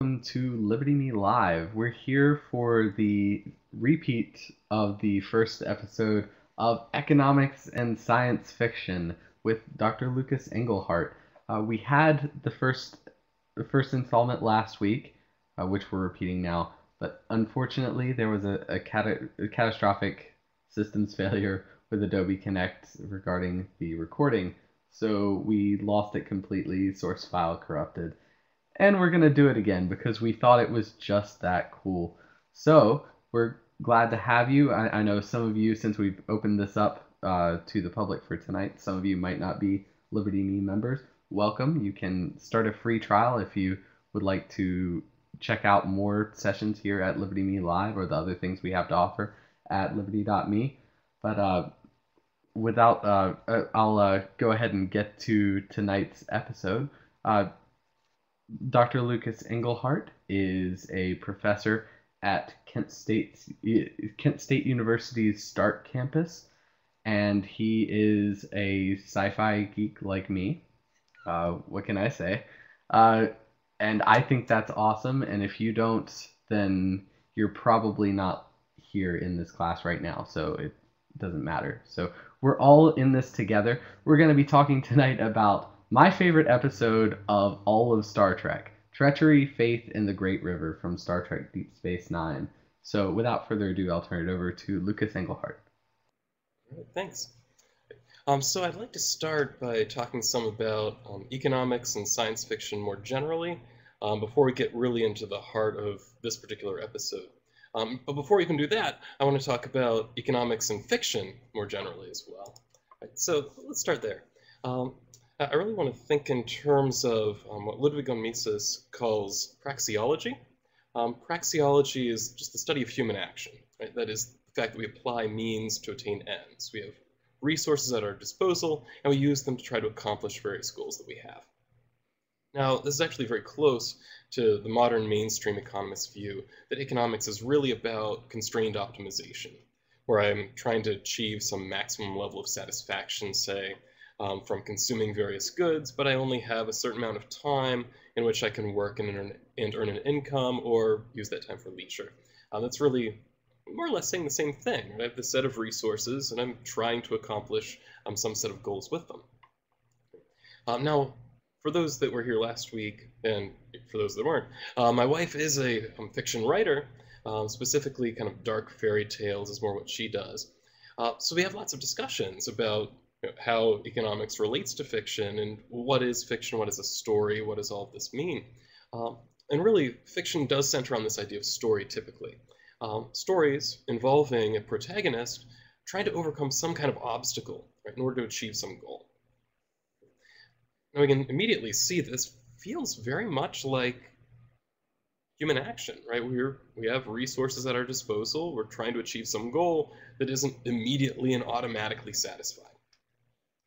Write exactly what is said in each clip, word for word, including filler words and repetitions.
Welcome to Liberty dot me Live. We're here for the repeat of the first episode of Economics and Science Fiction with Doctor Lucas Engelhardt. Uh, we had the first, the first installment last week, uh, which we're repeating now, but unfortunately there was a, a, cat- a catastrophic systems failure with Adobe Connect regarding the recording, so we lost it completely, source file corrupted. And we're going to do it again because we thought it was just that cool. So we're glad to have you. I, I know some of you, since we've opened this up uh, to the public for tonight, some of you might not be Liberty dot me members. Welcome. You can start a free trial if you would like to check out more sessions here at Liberty dot me Live or the other things we have to offer at Liberty dot me. But uh, without, uh, I'll uh, go ahead and get to tonight's episode. Uh, Doctor Lucas Engelhardt is a professor at Kent State's, Kent State University's Stark Campus, and he is a sci-fi geek like me. Uh, what can I say? Uh, and I think that's awesome, and if you don't, then you're probably not here in this class right now, so it doesn't matter. So we're all in this together. We're going to be talking tonight about my favorite episode of all of Star Trek, Treachery, Faith, and the Great River from Star Trek Deep Space Nine. So without further ado, I'll turn it over to Lucas Engelhardt. Thanks. Um, so I'd like to start by talking some about um, economics and science fiction more generally um, before we get really into the heart of this particular episode. Um, but before we can do that, I want to talk about economics and fiction more generally as well. Right, so let's start there. Um, I really want to think in terms of um, what Ludwig von Mises calls praxeology. Um, praxeology is just the study of human action, right? That is the fact that we apply means to attain ends. We have resources at our disposal, and we use them to try to accomplish various goals that we have. Now, this is actually very close to the modern mainstream economist's view that economics is really about constrained optimization, where I'm trying to achieve some maximum level of satisfaction, say, Um, from consuming various goods, but I only have a certain amount of time in which I can work and earn, and earn an income or use that time for leisure. Um, that's really more or less saying the same thing. Right? I have this set of resources, and I'm trying to accomplish um, some set of goals with them. Um, now, for those that were here last week, and for those that weren't, uh, my wife is a um, fiction writer, um, specifically kind of dark fairy tales is more what she does. Uh, so we have lots of discussions about how economics relates to fiction, and what is fiction, what is a story, what does all of this mean? Um, and really, fiction does center on this idea of story, typically. Um, stories involving a protagonist trying to overcome some kind of obstacle, right, in order to achieve some goal. Now, we can immediately see that this feels very much like human action, right? We're, we have resources at our disposal, we're trying to achieve some goal that isn't immediately and automatically satisfied.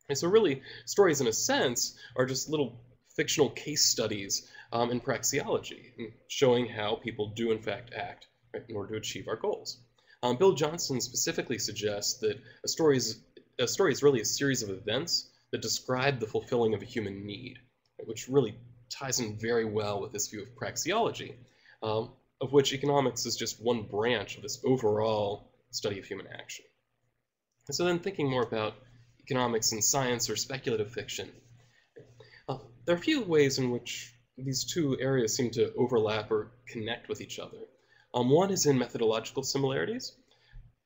And so really, stories in a sense are just little fictional case studies um, in praxeology, showing how people do in fact act, right, in order to achieve our goals. Um, Bill Johnson specifically suggests that a story, is, a story is really a series of events that describe the fulfilling of a human need, right, which really ties in very well with this view of praxeology, um, of which economics is just one branch of this overall study of human action. And so then thinking more about economics and science or speculative fiction. Uh, there are a few ways in which these two areas seem to overlap or connect with each other. Um, one is in methodological similarities.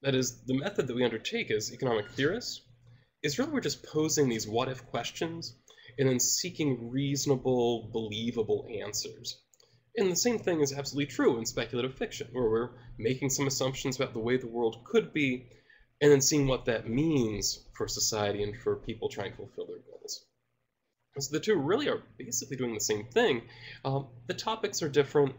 That is, the method that we undertake as economic theorists is really we're just posing these what-if questions and then seeking reasonable, believable answers. And the same thing is absolutely true in speculative fiction, where we're making some assumptions about the way the world could be and then seeing what that means for society and for people trying to fulfill their goals. And so the two really are basically doing the same thing. Um, the topics are different,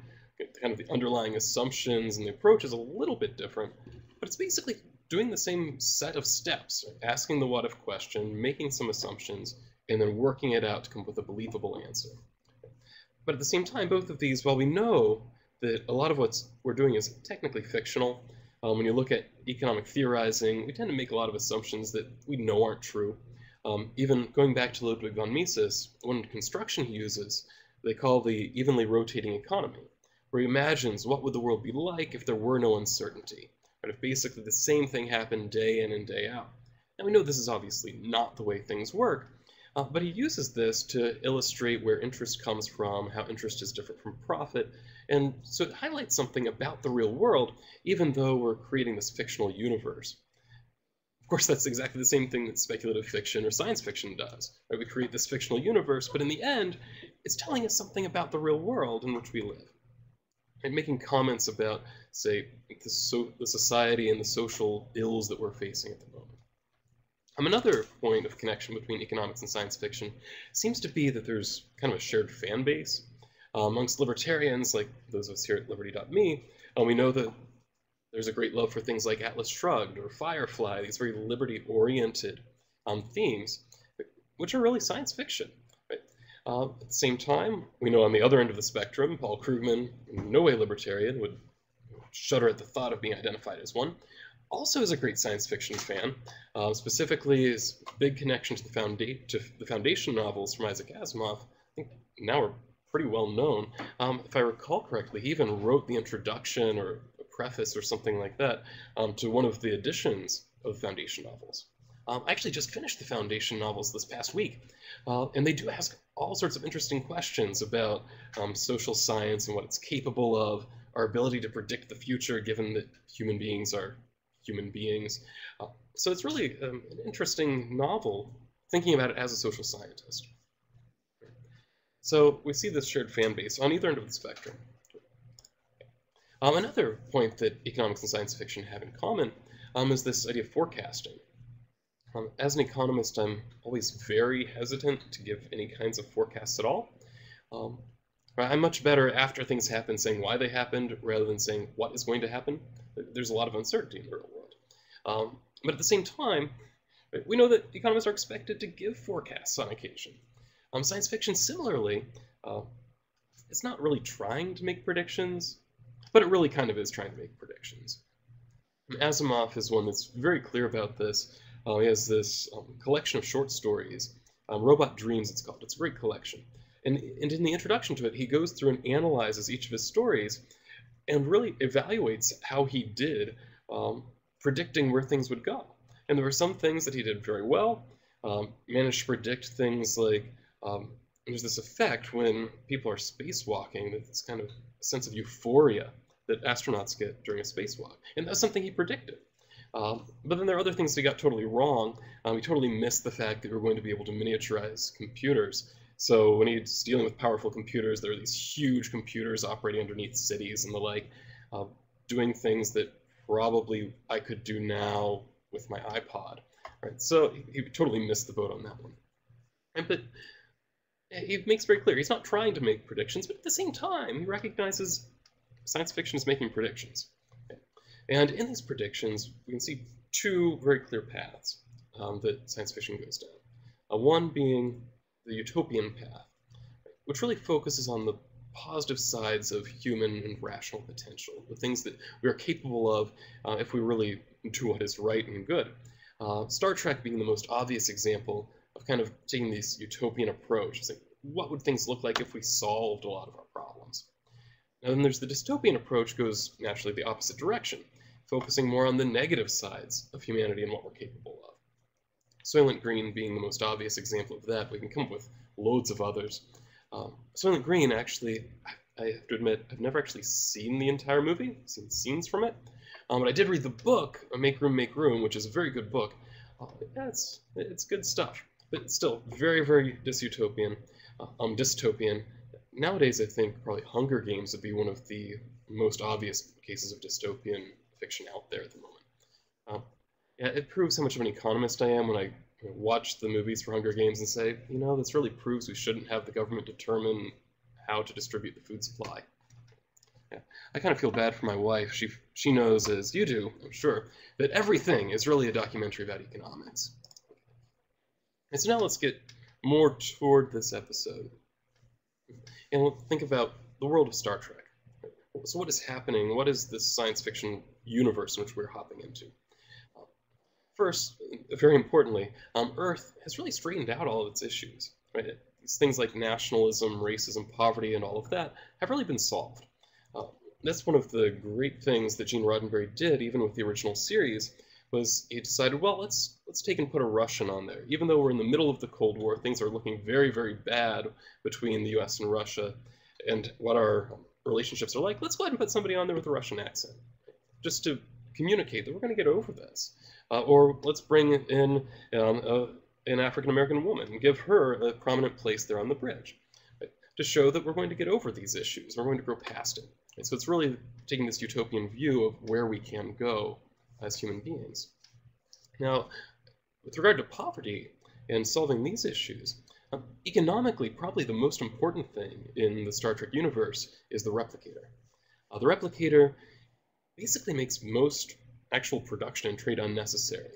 kind of the underlying assumptions and the approach is a little bit different, but it's basically doing the same set of steps, right? Asking the what-if question, making some assumptions, and then working it out to come up with a believable answer. But at the same time, both of these, while we know that a lot of what we're doing is technically fictional, Um, when you look at economic theorizing, we tend to make a lot of assumptions that we know aren't true. Um, even going back to Ludwig von Mises, one construction he uses, they call the evenly rotating economy, where he imagines what would the world be like if there were no uncertainty, but if basically the same thing happened day in and day out. Now, we know this is obviously not the way things work, uh, but he uses this to illustrate where interest comes from, how interest is different from profit, and so it highlights something about the real world, even though we're creating this fictional universe. Of course, that's exactly the same thing that speculative fiction or science fiction does, right? We create this fictional universe, but in the end, it's telling us something about the real world in which we live. And making comments about, say, the, so the society and the social ills that we're facing at the moment. Um, another point of connection between economics and science fiction seems to be that there's kind of a shared fan base. Uh, amongst libertarians, like those of us here at Liberty dot me, uh, we know that there's a great love for things like Atlas Shrugged or Firefly, these very liberty-oriented um, themes, which are really science fiction. Right? Uh, at the same time, we know on the other end of the spectrum, Paul Krugman, in no way libertarian, would shudder at the thought of being identified as one, also is a great science fiction fan, uh, specifically his big connection to the, founda to the Foundation novels from Isaac Asimov. I think now are pretty well known. Um, if I recall correctly, he even wrote the introduction or preface or something like that um, to one of the editions of Foundation novels. Um, I actually just finished the Foundation novels this past week, uh, and they do ask all sorts of interesting questions about um, social science and what it's capable of, our ability to predict the future given that human beings are human beings. Uh, so it's really um, an interesting novel, thinking about it as a social scientist. So we see this shared fan base on either end of the spectrum. Um, another point that economics and science fiction have in common um, is this idea of forecasting. Um, as an economist, I'm always very hesitant to give any kinds of forecasts at all. Um, I'm much better after things happen saying why they happened rather than saying what is going to happen. There's a lot of uncertainty in the real world. Um, but at the same time, we know that economists are expected to give forecasts on occasion. Um, science fiction, similarly, uh, it's not really trying to make predictions, but it really kind of is trying to make predictions. And Asimov is one that's very clear about this. Uh, he has this um, collection of short stories, um, Robot Dreams it's called. It's a great collection. And, and in the introduction to it, he goes through and analyzes each of his stories and really evaluates how he did um, predicting where things would go. And there were some things that he did very well, um, managed to predict things like um, there's this effect when people are spacewalking, that it's kind of a sense of euphoria that astronauts get during a spacewalk. And that's something he predicted. Um, but then there are other things that he got totally wrong. Um, he totally missed the fact that we were going to be able to miniaturize computers. So when he's dealing with powerful computers, there are these huge computers operating underneath cities and the like, uh, doing things that probably I could do now with my iPod. Right? So he, he totally missed the boat on that one. And, but he makes very clear he's not trying to make predictions, but at the same time, he recognizes science fiction is making predictions. And in these predictions, we can see two very clear paths um, that science fiction goes down. Uh, one being the utopian path, which really focuses on the positive sides of human and rational potential, the things that we are capable of uh, if we really do what is right and good. Uh, Star Trek being the most obvious example of kind of taking this utopian approach. It's like, what would things look like if we solved a lot of our problems? Now then there's the dystopian approach, goes naturally the opposite direction, focusing more on the negative sides of humanity and what we're capable of. Soylent Green being the most obvious example of that. We can come up with loads of others. Um, Soylent Green, actually, I have to admit, I've never actually seen the entire movie, I've seen scenes from it. Um, but I did read the book, Make Room, Make Room, which is a very good book. Uh, it's, it's good stuff. But it's still very, very dystopian. Uh, um, dystopian. Nowadays, I think probably Hunger Games would be one of the most obvious cases of dystopian fiction out there at the moment. Um, yeah, it proves how much of an economist I am when I you know, watch the movies for Hunger Games and say, you know, this really proves we shouldn't have the government determine how to distribute the food supply. Yeah. I kind of feel bad for my wife. She, she knows, as you do, I'm sure, that everything is really a documentary about economics. And so now let's get more toward this episode. And we'll think about the world of Star Trek. So what is happening? What is this science fiction universe in which we're hopping into? First, very importantly, um, Earth has really straightened out all of its issues. Right? These things like nationalism, racism, poverty, and all of that have really been solved. Uh, that's one of the great things that Gene Roddenberry did, even with the original series, was he decided, well, let's let's take and put a Russian on there. Even though we're in the middle of the Cold War, things are looking very, very bad between the U S and Russia and what our relationships are like, let's go ahead and put somebody on there with a Russian accent, just to communicate that we're going to get over this. Uh, or let's bring in um, a, an African-American woman and give her a prominent place there on the bridge, right, to show that we're going to get over these issues, we're going to grow past it. Right? So it's really taking this utopian view of where we can go as human beings. Now, with regard to poverty and solving these issues, um, economically, probably the most important thing in the Star Trek universe is the replicator. Uh, the replicator basically makes most actual production and trade unnecessary.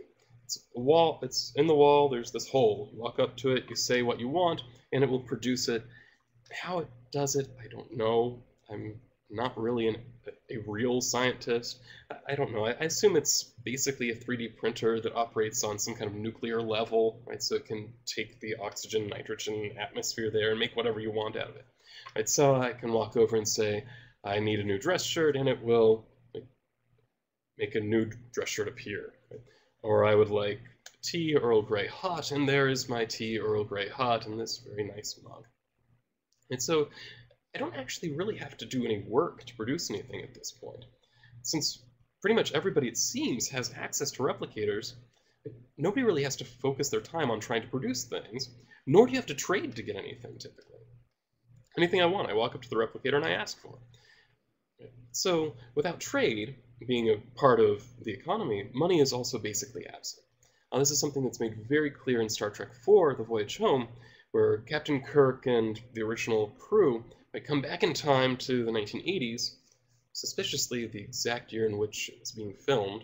It's a wall, it's in the wall, there's this hole. You walk up to it, you say what you want, and it will produce it. How it does it, I don't know. I'm not really an, a real scientist. I, I don't know. I, I assume it's basically a three D printer that operates on some kind of nuclear level, right? So it can take the oxygen, nitrogen atmosphere there and make whatever you want out of it. Right? So I can walk over and say, I need a new dress shirt, and it will make a new dress shirt appear. Right? Or I would like tea Earl Grey hot, and there is my tea Earl Grey hot in this very nice mug. And so I don't actually really have to do any work to produce anything at this point. Since pretty much everybody, it seems, has access to replicators, nobody really has to focus their time on trying to produce things, nor do you have to trade to get anything, typically. Anything I want, I walk up to the replicator and I ask for it. So without trade being a part of the economy, money is also basically absent. Now, this is something that's made very clear in Star Trek four, The Voyage Home, where Captain Kirk and the original crew might come back in time to the nineteen eighties, suspiciously the exact year in which it's being filmed.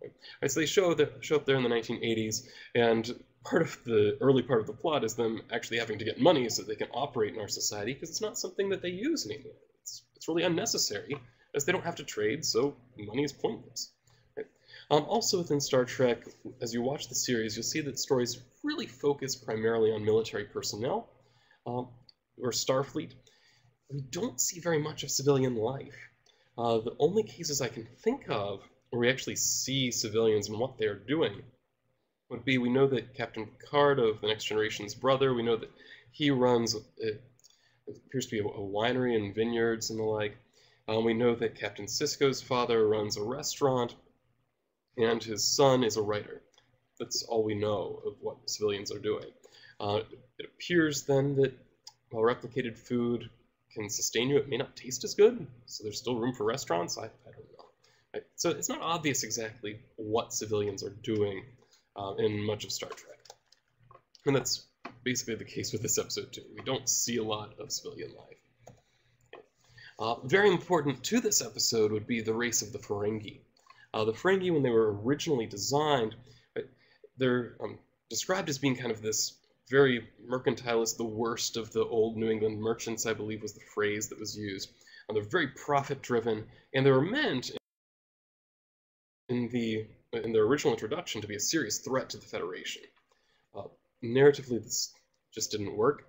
Right, so they show, the, show up there in the nineteen eighties, and part of the early part of the plot is them actually having to get money so that they can operate in our society, because it's not something that they use anymore. It's, it's really unnecessary, as they don't have to trade, so money is pointless. Right? Um, also within Star Trek, as you watch the series, you'll see that stories really focus primarily on military personnel, um, or Starfleet. We don't see very much of civilian life. Uh, the only cases I can think of where we actually see civilians and what they're doing would be, we know that Captain Picard of The Next Generation's brother, we know that he runs, it appears to be a, a winery and vineyards and the like. Um, we know that Captain Sisko's father runs a restaurant, and his son is a writer. That's all we know of what civilians are doing. Uh, it appears then that while replicated food can sustain you, it may not taste as good, so there's still room for restaurants. I, I don't know. Right? So it's not obvious exactly what civilians are doing uh, in much of Star Trek. And that's basically the case with this episode too. We don't see a lot of civilian life. Uh, very important to this episode would be the race of the Ferengi. Uh, the Ferengi, when they were originally designed, they're um, described as being kind of this very mercantilist, the worst of the old New England merchants, I believe was the phrase that was used. Uh, they're very profit-driven, and they were meant in, the, in their original introduction to be a serious threat to the Federation. Uh, narratively, this just didn't work.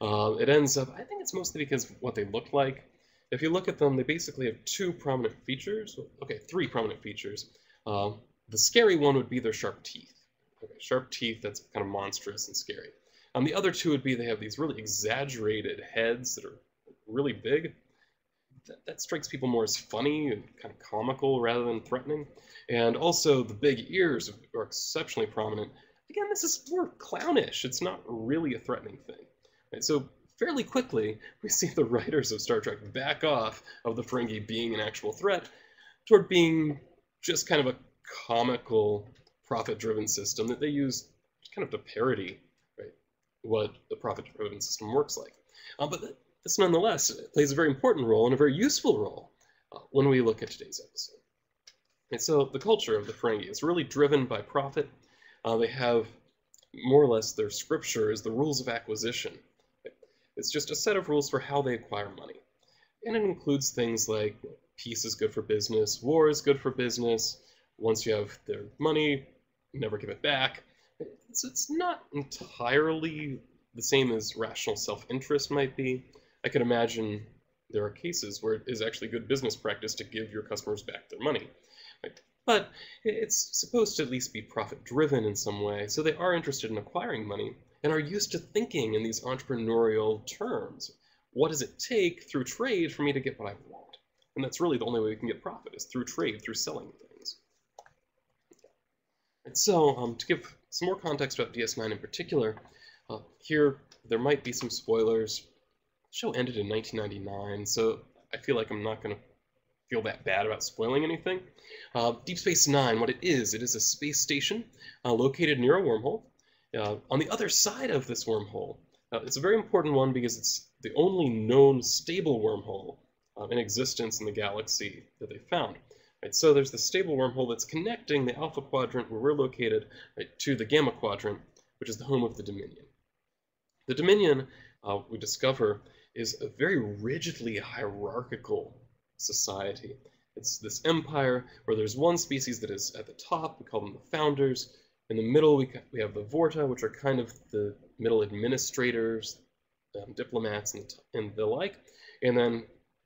Uh, it ends up, I think it's mostly because of what they looked like. If you look at them, they basically have two prominent features. Okay, three prominent features. Um, the scary one would be their sharp teeth. Okay, sharp teeth, that's kind of monstrous and scary. Um, the other two would be they have these really exaggerated heads that are really big. That, that strikes people more as funny and kind of comical rather than threatening. And also the big ears are exceptionally prominent. Again, this is more clownish. It's not really a threatening thing. Right, so fairly quickly, we see the writers of Star Trek back off of the Ferengi being an actual threat toward being just kind of a comical, profit-driven system that they use kind of to parody, right, what the profit-driven system works like. Uh, but this, nonetheless, plays a very important role and a very useful role uh, when we look at today's episode. And so the culture of the Ferengi is really driven by profit. Uh, they have, more or less, their scripture is the rules of acquisition. It's just a set of rules for how they acquire money. And it includes things like peace is good for business, war is good for business, once you have their money, never give it back. It's, it's not entirely the same as rational self-interest might be. I could imagine there are cases where it is actually good business practice to give your customers back their money. Right? But it's supposed to at least be profit-driven in some way, so they are interested in acquiring money and are used to thinking in these entrepreneurial terms. What does it take through trade for me to get what I want? And that's really the only way we can get profit, is through trade, through selling things. And so, um, to give some more context about D S nine in particular, uh, here there might be some spoilers. The show ended in nineteen ninety-nine, so I feel like I'm not going to feel that bad about spoiling anything. Uh, Deep Space Nine, what it is, it is a space station uh, located near a wormhole. Uh, on the other side of this wormhole, uh, it's a very important one because it's the only known stable wormhole uh, in existence in the galaxy that they found. Right, so there's the stable wormhole that's connecting the Alpha Quadrant, where we're located, right, to the Gamma Quadrant, which is the home of the Dominion. The Dominion, uh, we discover, is a very rigidly hierarchical society. It's this empire where there's one species that is at the top. We call them the Founders. In the middle, we, we have the Vorta, which are kind of the middle administrators, um, diplomats, and, and the like. And then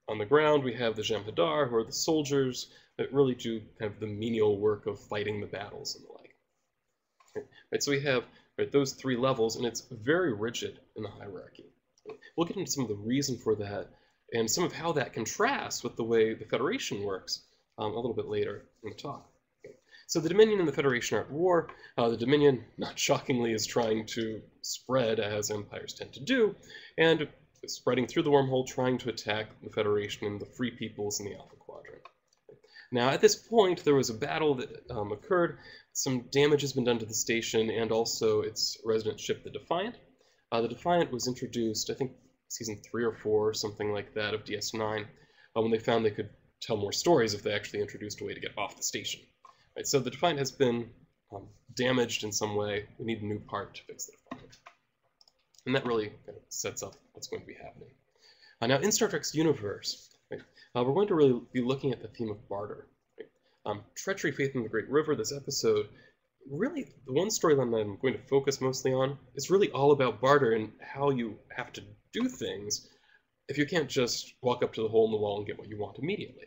on the ground, we have the Jem'Hadar, who are the soldiers that really do kind of the menial work of fighting the battles and the like. Right, right, so we have right, those three levels, and it's very rigid in the hierarchy. We'll get into some of the reason for that and some of how that contrasts with the way the Federation works um, a little bit later in the talk. Okay. So the Dominion and the Federation are at war. Uh, the Dominion, not shockingly, is trying to spread, as empires tend to do, and spreading through the wormhole, trying to attack the Federation and the free peoples in the Alpha Quadrant. Now, at this point, there was a battle that um, occurred. Some damage has been done to the station and also its resident ship, the Defiant. Uh, the Defiant was introduced, I think, season three or four, something like that, of D S nine, uh, when they found they could tell more stories if they actually introduced a way to get off the station. Right, so the Defiant has been um, damaged in some way. We need a new part to fix the Defiant. And that really kind of sets up what's going to be happening. Uh, now, in Star Trek's universe, right, uh, we're going to really be looking at the theme of barter. Right? Um, Treachery, Faith, and the Great River, this episode, really, the one storyline that I'm going to focus mostly on is really all about barter and how you have to do things if you can't just walk up to the hole in the wall and get what you want immediately.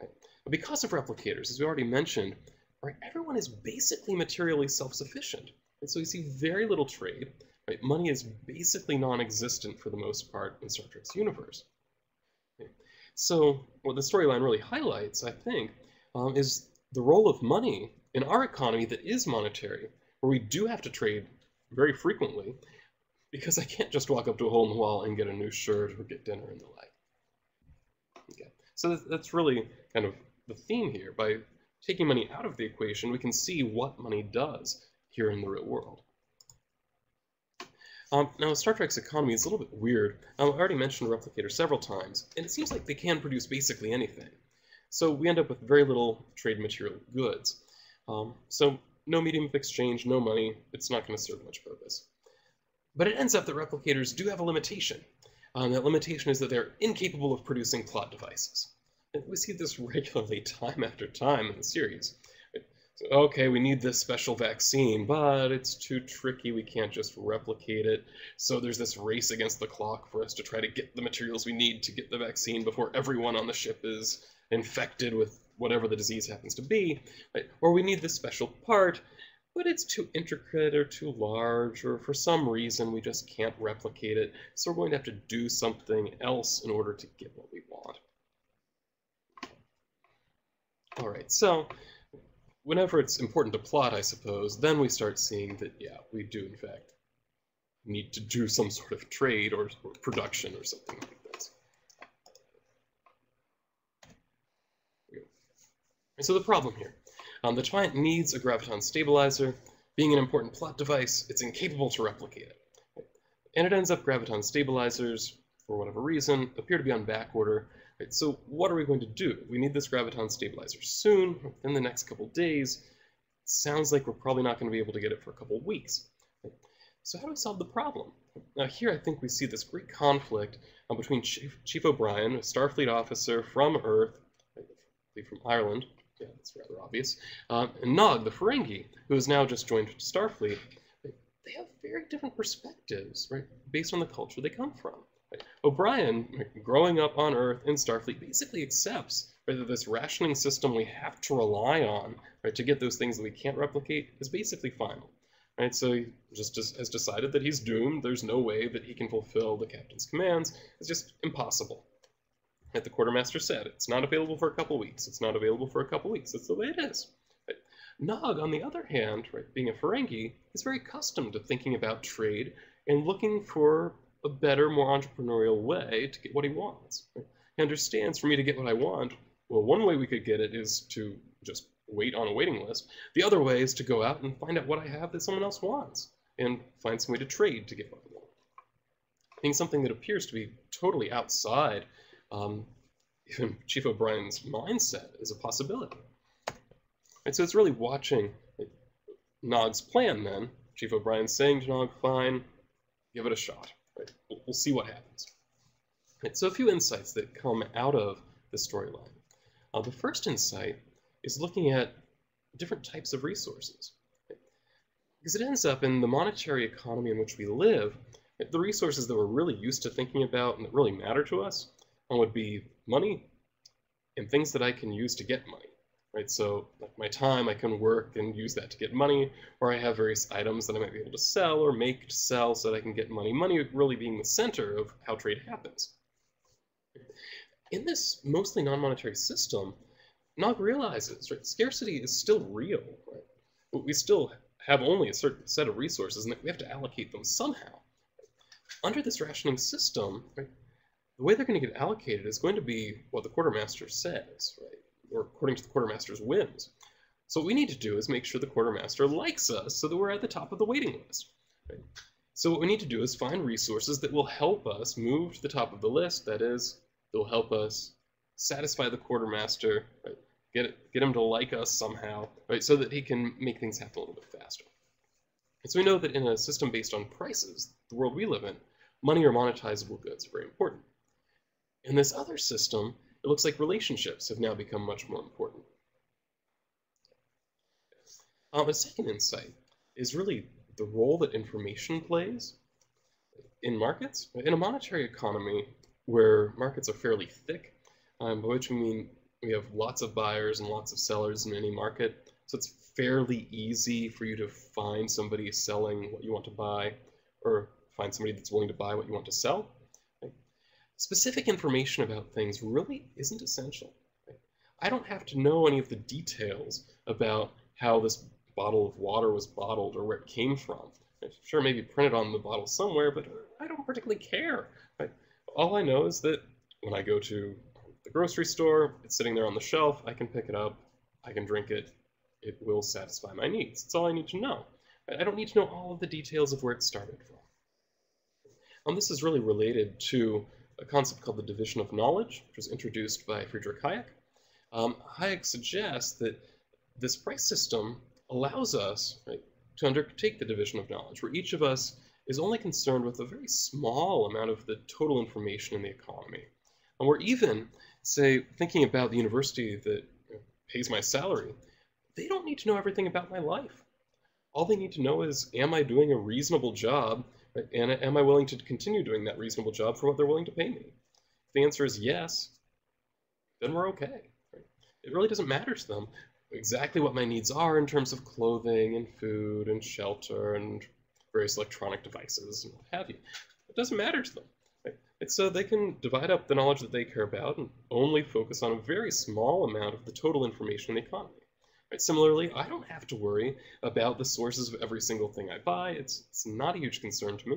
Right? But because of replicators, as we already mentioned, right, everyone is basically materially self-sufficient. And so you see very little trade. Right? Money is basically non-existent for the most part in Star Trek's universe. Right? So what the storyline really highlights, I think, um, is the role of money in our economy that is monetary, where we do have to trade very frequently, because I can't just walk up to a hole in the wall and get a new shirt or get dinner and the like. Okay. So that's really kind of the theme here. By taking money out of the equation, we can see what money does here in the real world. Um, now, Star Trek's economy is a little bit weird. I already mentioned Replicator several times, and it seems like they can produce basically anything. So we end up with very little trade material goods. Um, so no medium of exchange, no money, it's not going to serve much purpose. But it ends up that replicators do have a limitation. Um, that limitation is that they're incapable of producing plot devices. And we see this regularly time after time in the series. So, okay, we need this special vaccine, but it's too tricky, we can't just replicate it. So there's this race against the clock for us to try to get the materials we need to get the vaccine before everyone on the ship is infected with whatever the disease happens to be, right? Or we need this special part, but it's too intricate or too large, or for some reason we just can't replicate it, so we're going to have to do something else in order to get what we want. All right, so whenever it's important to plot, I suppose, then we start seeing that, yeah, we do, in fact, need to do some sort of trade or, or production or something like that. So the problem here, um, the Defiant needs a Graviton stabilizer. Being an important plot device, it's incapable to replicate it. Right? And it ends up Graviton stabilizers, for whatever reason, appear to be on back order. Right? So what are we going to do? We need this Graviton stabilizer soon, within the next couple days. Sounds like we're probably not going to be able to get it for a couple weeks. Right? So how do we solve the problem? Now here I think we see this great conflict uh, between Chief, Chief O'Brien, a Starfleet officer from Earth, right, from Ireland, yeah, that's rather obvious. Um, and Nog, the Ferengi, who has now just joined Starfleet, they have very different perspectives, right, based on the culture they come from. O'Brien, growing up on Earth in Starfleet, basically accepts that this rationing system we have to rely on, right, to get those things that we can't replicate is basically final. Right? So he just, just has decided that he's doomed. There's no way that he can fulfill the captain's commands. It's just impossible. Like the quartermaster said, it's not available for a couple weeks. It's not available for a couple weeks. That's the way it is. Right? Nog, on the other hand, right, being a Ferengi, is very accustomed to thinking about trade and looking for a better, more entrepreneurial way to get what he wants. Right? He understands, for me to get what I want, well, one way we could get it is to just wait on a waiting list. The other way is to go out and find out what I have that someone else wants and find some way to trade to get what I want. Being something that appears to be totally outside um, even Chief O'Brien's mindset is a possibility. And so it's really watching like, Nog's plan then. Chief O'Brien saying to Nog, fine, give it a shot. Right? We'll, we'll see what happens. Right, so a few insights that come out of the storyline. Uh, the first insight is looking at different types of resources. Right? Because it ends up in the monetary economy in which we live, the resources that we're really used to thinking about and that really matter to us would be money and things that I can use to get money. Right? So like my time, I can work and use that to get money, or I have various items that I might be able to sell or make to sell so that I can get money. Money really being the center of how trade happens. In this mostly non-monetary system, Nog realizes, right, scarcity is still real. Right? But we still have only a certain set of resources, and we have to allocate them somehow. Under this rationing system, right, the way they're going to get allocated is going to be what the quartermaster says, right, or according to the quartermaster's whims. So what we need to do is make sure the quartermaster likes us so that we're at the top of the waiting list. Right? So what we need to do is find resources that will help us move to the top of the list, that is, that will help us satisfy the quartermaster, right? get it, get him to like us somehow, right? So that he can make things happen a little bit faster. And so we know that in a system based on prices, the world we live in, money or monetizable goods are very important. In this other system, it looks like relationships have now become much more important. Um, a second insight is really the role that information plays in markets. In a monetary economy, where markets are fairly thick, um, by which we mean we have lots of buyers and lots of sellers in any market, so it's fairly easy for you to find somebody selling what you want to buy, or find somebody that's willing to buy what you want to sell. Right? Specific information about things really isn't essential. Right? I don't have to know any of the details about how this bottle of water was bottled or where it came from. Right? Sure, maybe printed on the bottle somewhere, but I don't particularly care. Right? All I know is that when I go to the grocery store, it's sitting there on the shelf, I can pick it up, I can drink it, it will satisfy my needs. That's all I need to know. I don't need to know all of the details of where it started from. Um, this is really related to a concept called the division of knowledge, which was introduced by Friedrich Hayek. Um, Hayek suggests that this price system allows us, right, to undertake the division of knowledge, where each of us is only concerned with a very small amount of the total information in the economy. And we're even, say, thinking about the university that pays my salary, they don't need to know everything about my life. All they need to know is, am I doing a reasonable job, and am I willing to continue doing that reasonable job for what they're willing to pay me? If the answer is yes, then we're okay. It really doesn't matter to them exactly what my needs are in terms of clothing and food and shelter and various electronic devices and what have you. It doesn't matter to them. Right? It's so they can divide up the knowledge that they care about and only focus on a very small amount of the total information in the economy. Right? Similarly, I don't have to worry about the sources of every single thing I buy. It's, it's not a huge concern to me.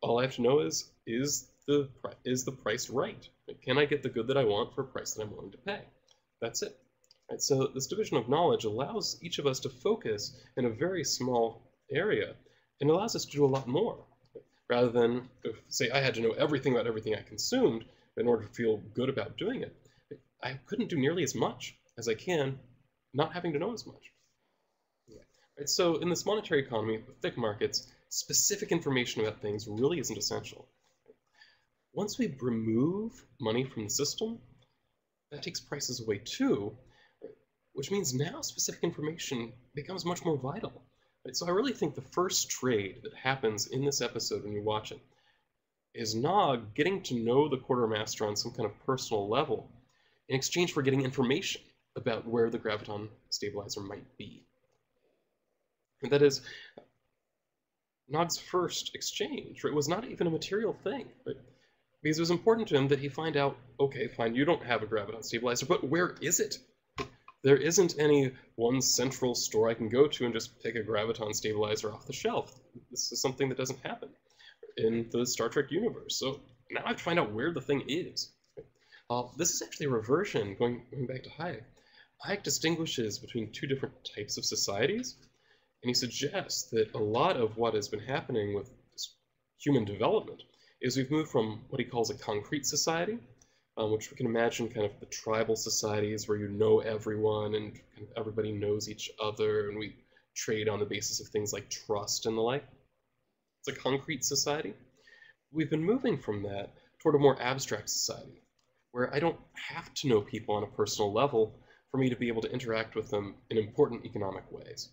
All I have to know is, is the, is the price right? Right? Can I get the good that I want for a price that I'm willing to pay? That's it. Right? So this division of knowledge allows each of us to focus in a very small area and allows us to do a lot more, rather than, if, say, I had to know everything about everything I consumed in order to feel good about doing it. I couldn't do nearly as much as I can, not having to know as much. Yeah. Right, so in this monetary economy with thick markets, specific information about things really isn't essential. Once we remove money from the system, that takes prices away too, which means now specific information becomes much more vital. So I really think the first trade that happens in this episode when you watch it is Nog getting to know the quartermaster on some kind of personal level in exchange for getting information about where the graviton stabilizer might be. And that is Nog's first exchange. It was not even a material thing, but because it was important to him that he find out, okay, fine, you don't have a graviton stabilizer, but where is it? There isn't any one central store I can go to and just pick a graviton stabilizer off the shelf. This is something that doesn't happen in the Star Trek universe. So now I have to find out where the thing is. Uh, this is actually a reversion, going, going back to Hayek. Hayek distinguishes between two different types of societies, and he suggests that a lot of what has been happening with human development is we've moved from what he calls a concrete society, um, which we can imagine kind of the tribal societies where you know everyone and kind of everybody knows each other, and we trade on the basis of things like trust and the like. It's a concrete society. We've been moving from that toward a more abstract society, where I don't have to know people on a personal level for me to be able to interact with them in important economic ways.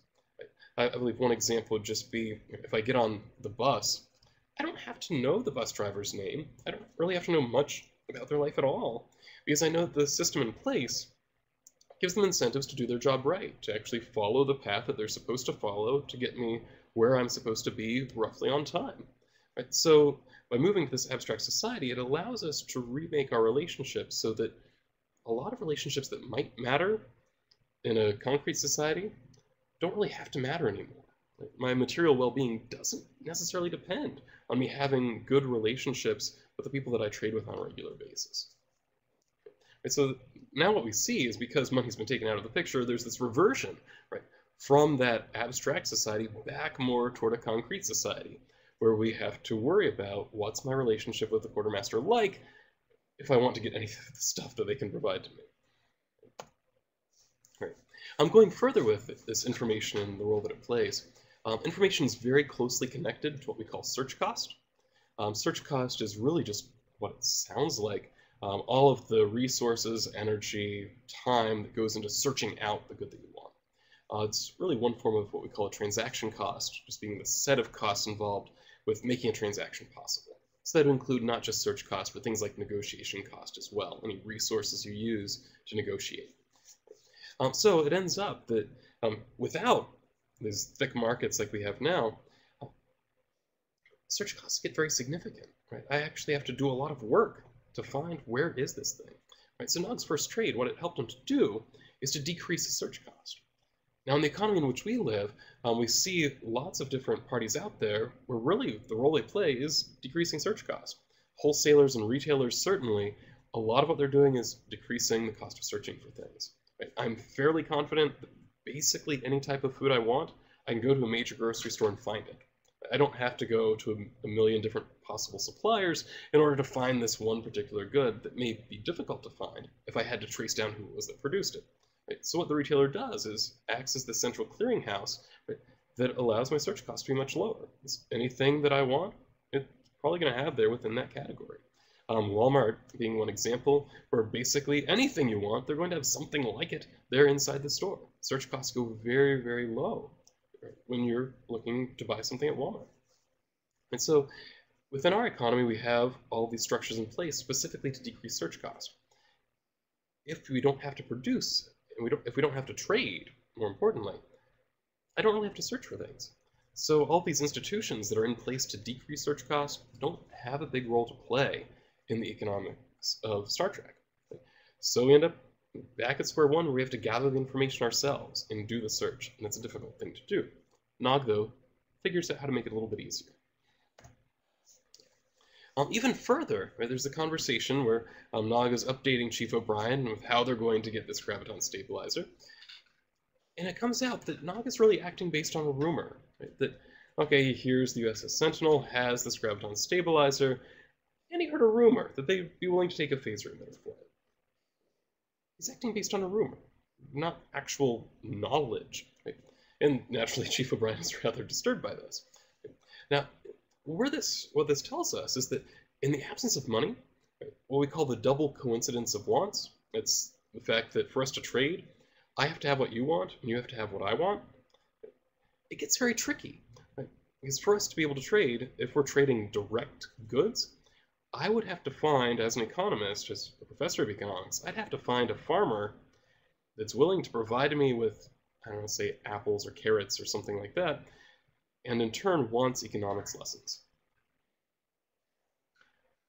I believe one example would just be if I get on the bus, I don't have to know the bus driver's name. I don't really have to know much about their life at all, because I know that the system in place gives them incentives to do their job right, to actually follow the path that they're supposed to follow to get me where I'm supposed to be roughly on time. Right? So by moving to this abstract society, it allows us to remake our relationships so that a lot of relationships that might matter in a concrete society don't really have to matter anymore. My material well-being doesn't necessarily depend on me having good relationships with the people that I trade with on a regular basis. And so now what we see is, because money's been taken out of the picture, there's this reversion, right, from that abstract society back more toward a concrete society, where we have to worry about what's my relationship with the quartermaster like if I want to get any of the stuff that they can provide to me. Right. I'm going further with it, this information and the role that it plays. Um, information is very closely connected to what we call search cost. Um, search cost is really just what it sounds like. Um, all of the resources, energy, time that goes into searching out the good that you want. Uh, it's really one form of what we call a transaction cost, just being the set of costs involved with making a transaction possible. So that would include not just search cost, but things like negotiation cost as well, any resources you use to negotiate. Um, so it ends up that um, without these thick markets like we have now, uh, search costs get very significant. Right? I actually have to do a lot of work to find where is this thing. Right? So Nog's first trade, what it helped him to do is to decrease the search cost. Now, in the economy in which we live, um, we see lots of different parties out there where really the role they play is decreasing search costs. Wholesalers and retailers, certainly, a lot of what they're doing is decreasing the cost of searching for things. Right? I'm fairly confident that basically any type of food I want, I can go to a major grocery store and find it. I don't have to go to a, a million different possible suppliers in order to find this one particular good that may be difficult to find if I had to trace down who it was that produced it. Right? So what the retailer does is acts as the central clearinghouse, right, that allows my search cost to be much lower. It's anything that I want, it's probably going to have there within that category. Um, Walmart being one example, where basically anything you want, they're going to have something like it there inside the store. Search costs go very, very low right, when you're looking to buy something at Walmart. And so within our economy, we have all these structures in place specifically to decrease search costs. If we don't have to produce, and we don't, if we don't have to trade, more importantly, I don't really have to search for things. So all these institutions that are in place to decrease search costs don't have a big role to play in the economics of Star Trek. So we end up back at square one where we have to gather the information ourselves and do the search, and that's a difficult thing to do. Nog, though, figures out how to make it a little bit easier. Um, even further, right, there's a conversation where um, Nog is updating Chief O'Brien with how they're going to get this graviton stabilizer, and it comes out that Nog is really acting based on a rumor, right, that, okay, here's the U S S Sentinel, has this graviton stabilizer, and he heard a rumor that they'd be willing to take a phaser emitter for it. He's acting based on a rumor, not actual knowledge. Right? And naturally, Chief O'Brien is rather disturbed by this. Now, where this, what this tells us is that in the absence of money, right, what we call the double coincidence of wants, it's the fact that for us to trade, I have to have what you want, and you have to have what I want. It gets very tricky, right? Because for us to be able to trade, if we're trading direct goods, I would have to find, as an economist, as a professor of economics, I'd have to find a farmer that's willing to provide me with, I don't know, say apples or carrots or something like that, and in turn wants economics lessons.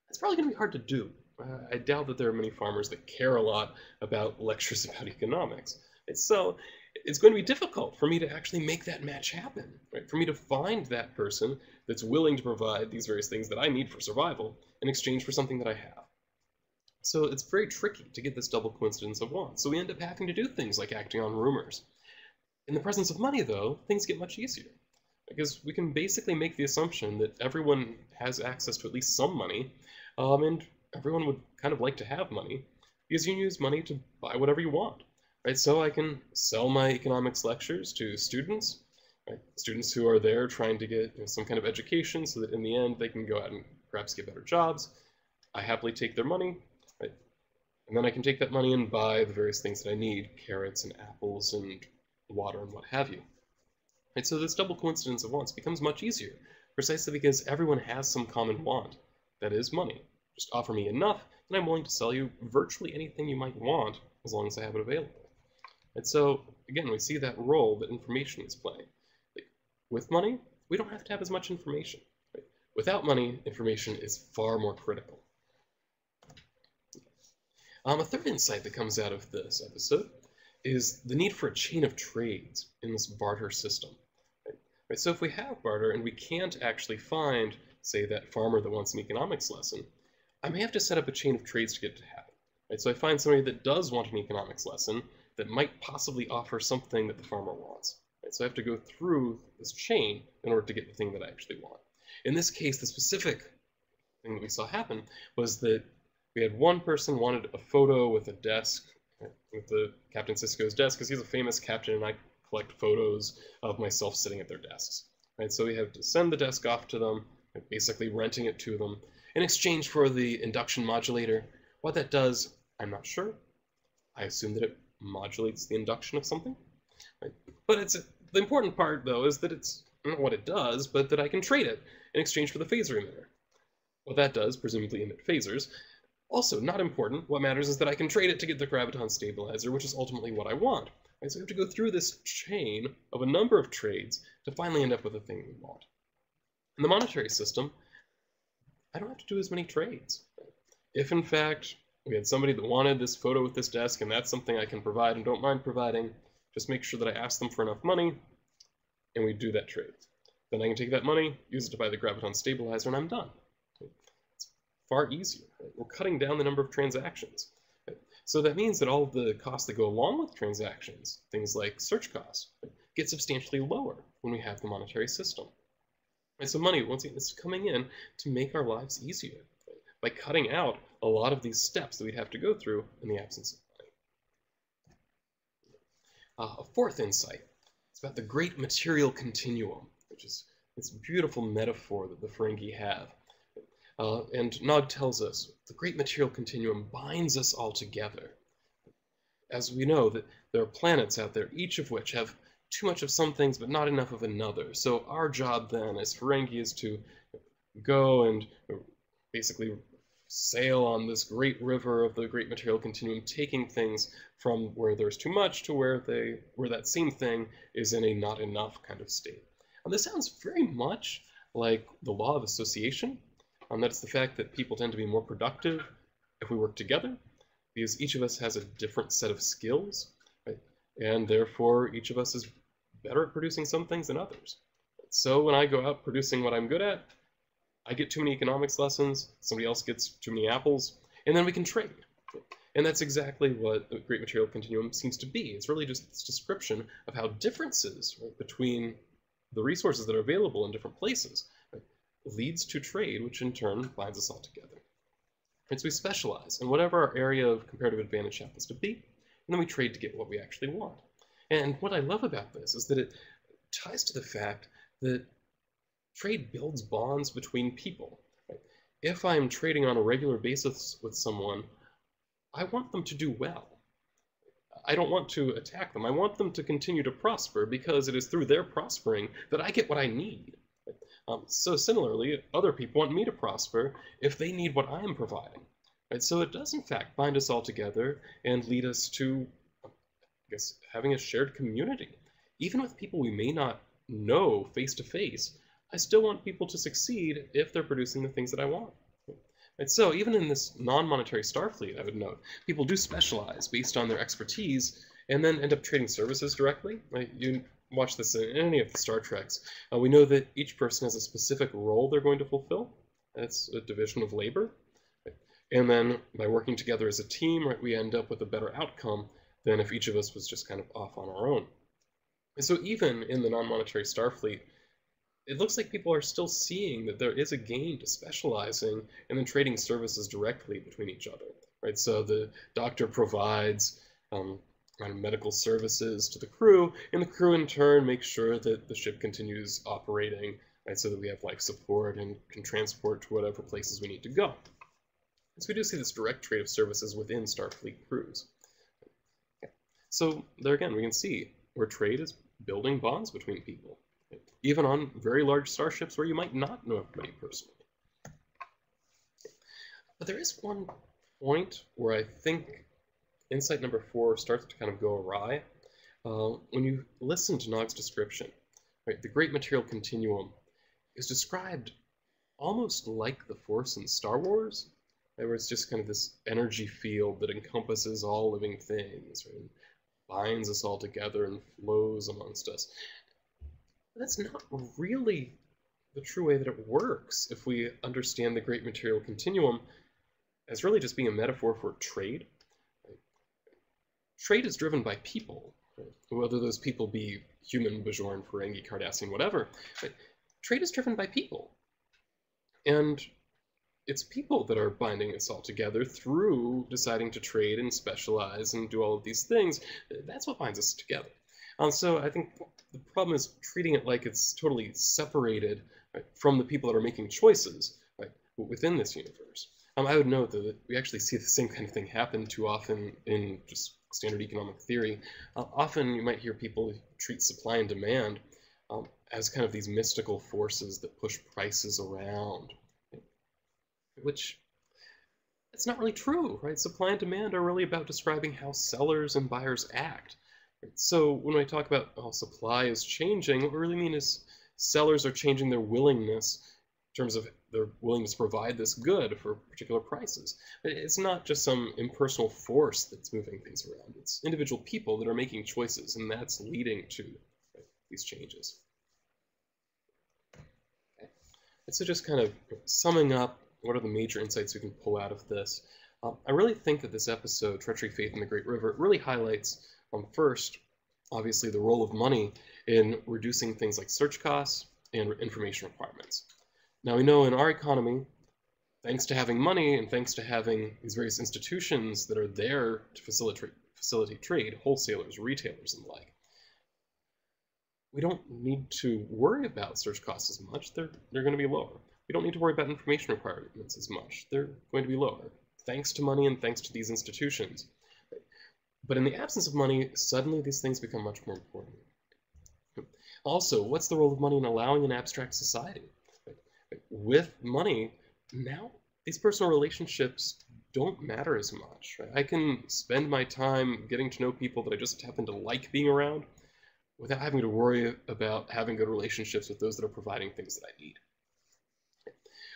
It's probably going to be hard to do. Uh, I doubt that there are many farmers that care a lot about lectures about economics. It's so it's going to be difficult for me to actually make that match happen, right? For me to find that person that's willing to provide these various things that I need for survival in exchange for something that I have. So it's very tricky to get this double coincidence of wants. So we end up having to do things like acting on rumors. In the presence of money, though, things get much easier, because we can basically make the assumption that everyone has access to at least some money, um, and everyone would kind of like to have money, because you can use money to buy whatever you want. Right, so I can sell my economics lectures to students, right, students who are there trying to get, you know, some kind of education so that in the end they can go out and perhaps get better jobs. I happily take their money, right, and then I can take that money and buy the various things that I need, carrots and apples and water and what have you. Right, so this double coincidence of wants becomes much easier, precisely because everyone has some common want, that is money. Just offer me enough, and I'm willing to sell you virtually anything you might want as long as I have it available. And so, again, we see that role that information is playing. With money, we don't have to have as much information. Right? Without money, information is far more critical. Um, a third insight that comes out of this episode is the need for a chain of trades in this barter system. Right? Right, so if we have barter and we can't actually find, say, that farmer that wants an economics lesson, I may have to set up a chain of trades to get it to happen. Right? So I find somebody that does want an economics lesson, that might possibly offer something that the farmer wants. Right? So I have to go through this chain in order to get the thing that I actually want. In this case, the specific thing that we saw happen was that we had one person wanted a photo with a desk, right, with the Captain Sisko's desk, because he's a famous captain and I collect photos of myself sitting at their desks. Right? So we have to send the desk off to them, right, basically renting it to them, in exchange for the induction modulator. What that does, I'm not sure. I assume that it modulates the induction of something, right? But it's the important part, though, is that it's not what it does, but that I can trade it in exchange for the phaser emitter. What that does, presumably emit phasers, also not important. What matters is that I can trade it to get the Graviton stabilizer, which is ultimately what I want, right? So we have to go through this chain of a number of trades to finally end up with the thing we want. In the monetary system, I don't have to do as many trades. If, in fact, we had somebody that wanted this photo with this desk, and that's something I can provide and don't mind providing, just make sure that I ask them for enough money, and we do that trade. Then I can take that money, use it to buy the Graviton stabilizer, and I'm done. It's far easier. We're cutting down the number of transactions. So that means that all of the costs that go along with transactions, things like search costs, get substantially lower when we have the monetary system. And so money, once again, is coming in to make our lives easier by cutting out a lot of these steps that we'd have to go through in the absence of money. Uh, a fourth insight is about the great material continuum, which is this beautiful metaphor that the Ferengi have. Uh, and Nog tells us the great material continuum binds us all together. As we know, that there are planets out there, each of which have too much of some things but not enough of another. So our job then as Ferengi is to go and basically sail on this great river of the great material continuum, taking things from where there's too much to where they where that same thing is in a not enough kind of state. And this sounds very much like the law of association, and that's the fact that people tend to be more productive if we work together, because each of us has a different set of skills, right? And therefore each of us is better at producing some things than others. So when I go out producing what I'm good at, I get too many economics lessons, somebody else gets too many apples, and then we can trade. And that's exactly what the great material continuum seems to be. It's really just this description of how differences, right, between the resources that are available in different places, right, leads to trade, which in turn binds us all together. And so we specialize in whatever our area of comparative advantage happens to be, and then we trade to get what we actually want. And what I love about this is that it ties to the fact that trade builds bonds between people. Right? If I'm trading on a regular basis with someone, I want them to do well. I don't want to attack them. I want them to continue to prosper, because it is through their prospering that I get what I need. Right? Um, so similarly, other people want me to prosper if they need what I'm providing. Right? So it does, in fact, bind us all together and lead us to, I guess, having a shared community. Even with people we may not know face-to-face, I still want people to succeed if they're producing the things that I want. And so even in this non-monetary Starfleet, I would note, people do specialize based on their expertise and then end up trading services directly. Right? You watch this in any of the Star Treks. Uh, we know that each person has a specific role they're going to fulfill. That's a division of labor. Right? And then by working together as a team, right, we end up with a better outcome than if each of us was just kind of off on our own. And so even in the non-monetary Starfleet, it looks like people are still seeing that there is a gain to specializing and then trading services directly between each other, right? So the doctor provides um, kind of medical services to the crew, and the crew in turn makes sure that the ship continues operating, right? So that we have life support and can transport to whatever places we need to go. And so we do see this direct trade of services within Starfleet crews. So there again, we can see where trade is building bonds between people, even on very large starships where you might not know everybody personally. But there is one point where I think insight number four starts to kind of go awry. Uh, when you listen to Nog's description, right, the great material continuum is described almost like the Force in Star Wars, right, where it's just kind of this energy field that encompasses all living things, right, and binds us all together and flows amongst us. That's not really the true way that it works if we understand the great material continuum as really just being a metaphor for trade. Right? Trade is driven by people, right? Whether those people be human, Bajoran, Ferengi, Cardassian, whatever. Right? Trade is driven by people. And it's people that are binding us all together through deciding to trade and specialize and do all of these things. That's what binds us together. Um, so I think the problem is treating it like it's totally separated, right, from the people that are making choices, right, within this universe. Um, I would note that we actually see the same kind of thing happen too often in just standard economic theory. Uh, often you might hear people treat supply and demand um, as kind of these mystical forces that push prices around, right? Which it's not really true, right? Supply and demand are really about describing how sellers and buyers act. So when we talk about how supply is changing, what we really mean is sellers are changing their willingness in terms of their willingness to provide this good for particular prices. It's not just some impersonal force that's moving things around. It's individual people that are making choices, and that's leading to, right, these changes. Okay. And so just kind of summing up, what are the major insights we can pull out of this? Um, I really think that this episode, Treachery, Faith, and the Great River, really highlights Um, first, obviously, the role of money in reducing things like search costs and information requirements. Now, we know in our economy, thanks to having money and thanks to having these various institutions that are there to facilitate, facilitate trade, wholesalers, retailers, and the like, we don't need to worry about search costs as much. They're, they're going to be lower. We don't need to worry about information requirements as much. They're going to be lower, thanks to money and thanks to these institutions. But in the absence of money, suddenly these things become much more important. Also, what's the role of money in allowing an abstract society? With money, now these personal relationships don't matter as much. I can spend my time getting to know people that I just happen to like being around without having to worry about having good relationships with those that are providing things that I need.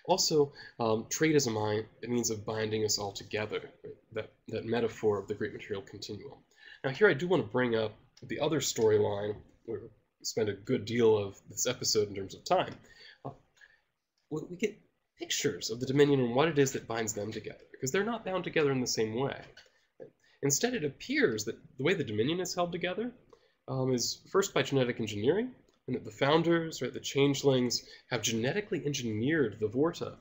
Also, um, trade is a mind, it means of binding us all together, right? that, that metaphor of the great material continuum. Now here I do want to bring up the other storyline, where we spend a good deal of this episode in terms of time. Uh, we get pictures of the Dominion and what it is that binds them together, because they're not bound together in the same way. Instead, it appears that the way the Dominion is held together um, is first by genetic engineering, and that the Founders, right, the Changelings, have genetically engineered the Vorta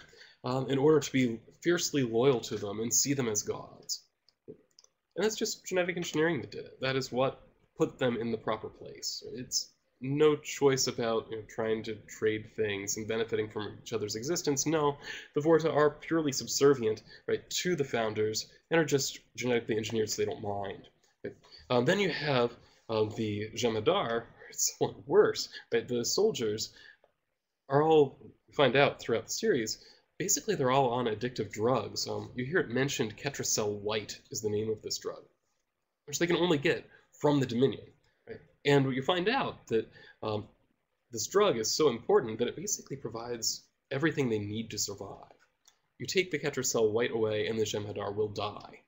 um, in order to be fiercely loyal to them and see them as gods. And that's just genetic engineering that did it. That is what put them in the proper place. It's no choice about, you know, trying to trade things and benefiting from each other's existence. No, the Vorta are purely subservient, right, to the Founders and are just genetically engineered so they don't mind. Right? Um, then you have uh, the Jem'Hadar, it's somewhat worse, but the soldiers are all, you find out throughout the series, basically they're all on addictive drugs. Um, you hear it mentioned Ketracel White is the name of this drug, which they can only get from the Dominion. Right? And you find out that um, this drug is so important that it basically provides everything they need to survive. You take the Ketracel White away and the Jem'Hadar will die.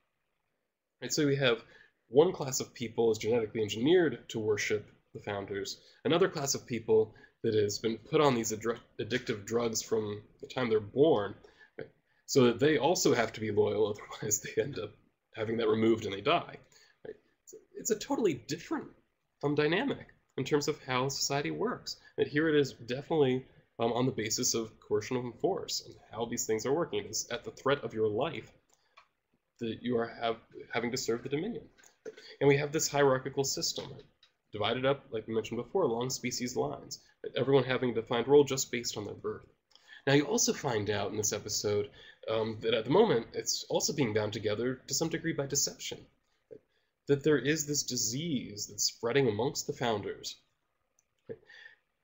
Right? So we have one class of people is genetically engineered to worship the Founders, another class of people that has been put on these addic addictive drugs from the time they're born, right? So that they also have to be loyal, otherwise they end up having that removed and they die. Right? So it's a totally different um, dynamic in terms of how society works. And here it is definitely um, on the basis of coercion and force and how these things are working. It's at the threat of your life that you are have, having to serve the Dominion. Right? And we have this hierarchical system, right? Divided up, like we mentioned before, along species lines, everyone having a defined role just based on their birth. Now you also find out in this episode um, that at the moment it's also being bound together to some degree by deception, right? That there is this disease that's spreading amongst the Founders. Right?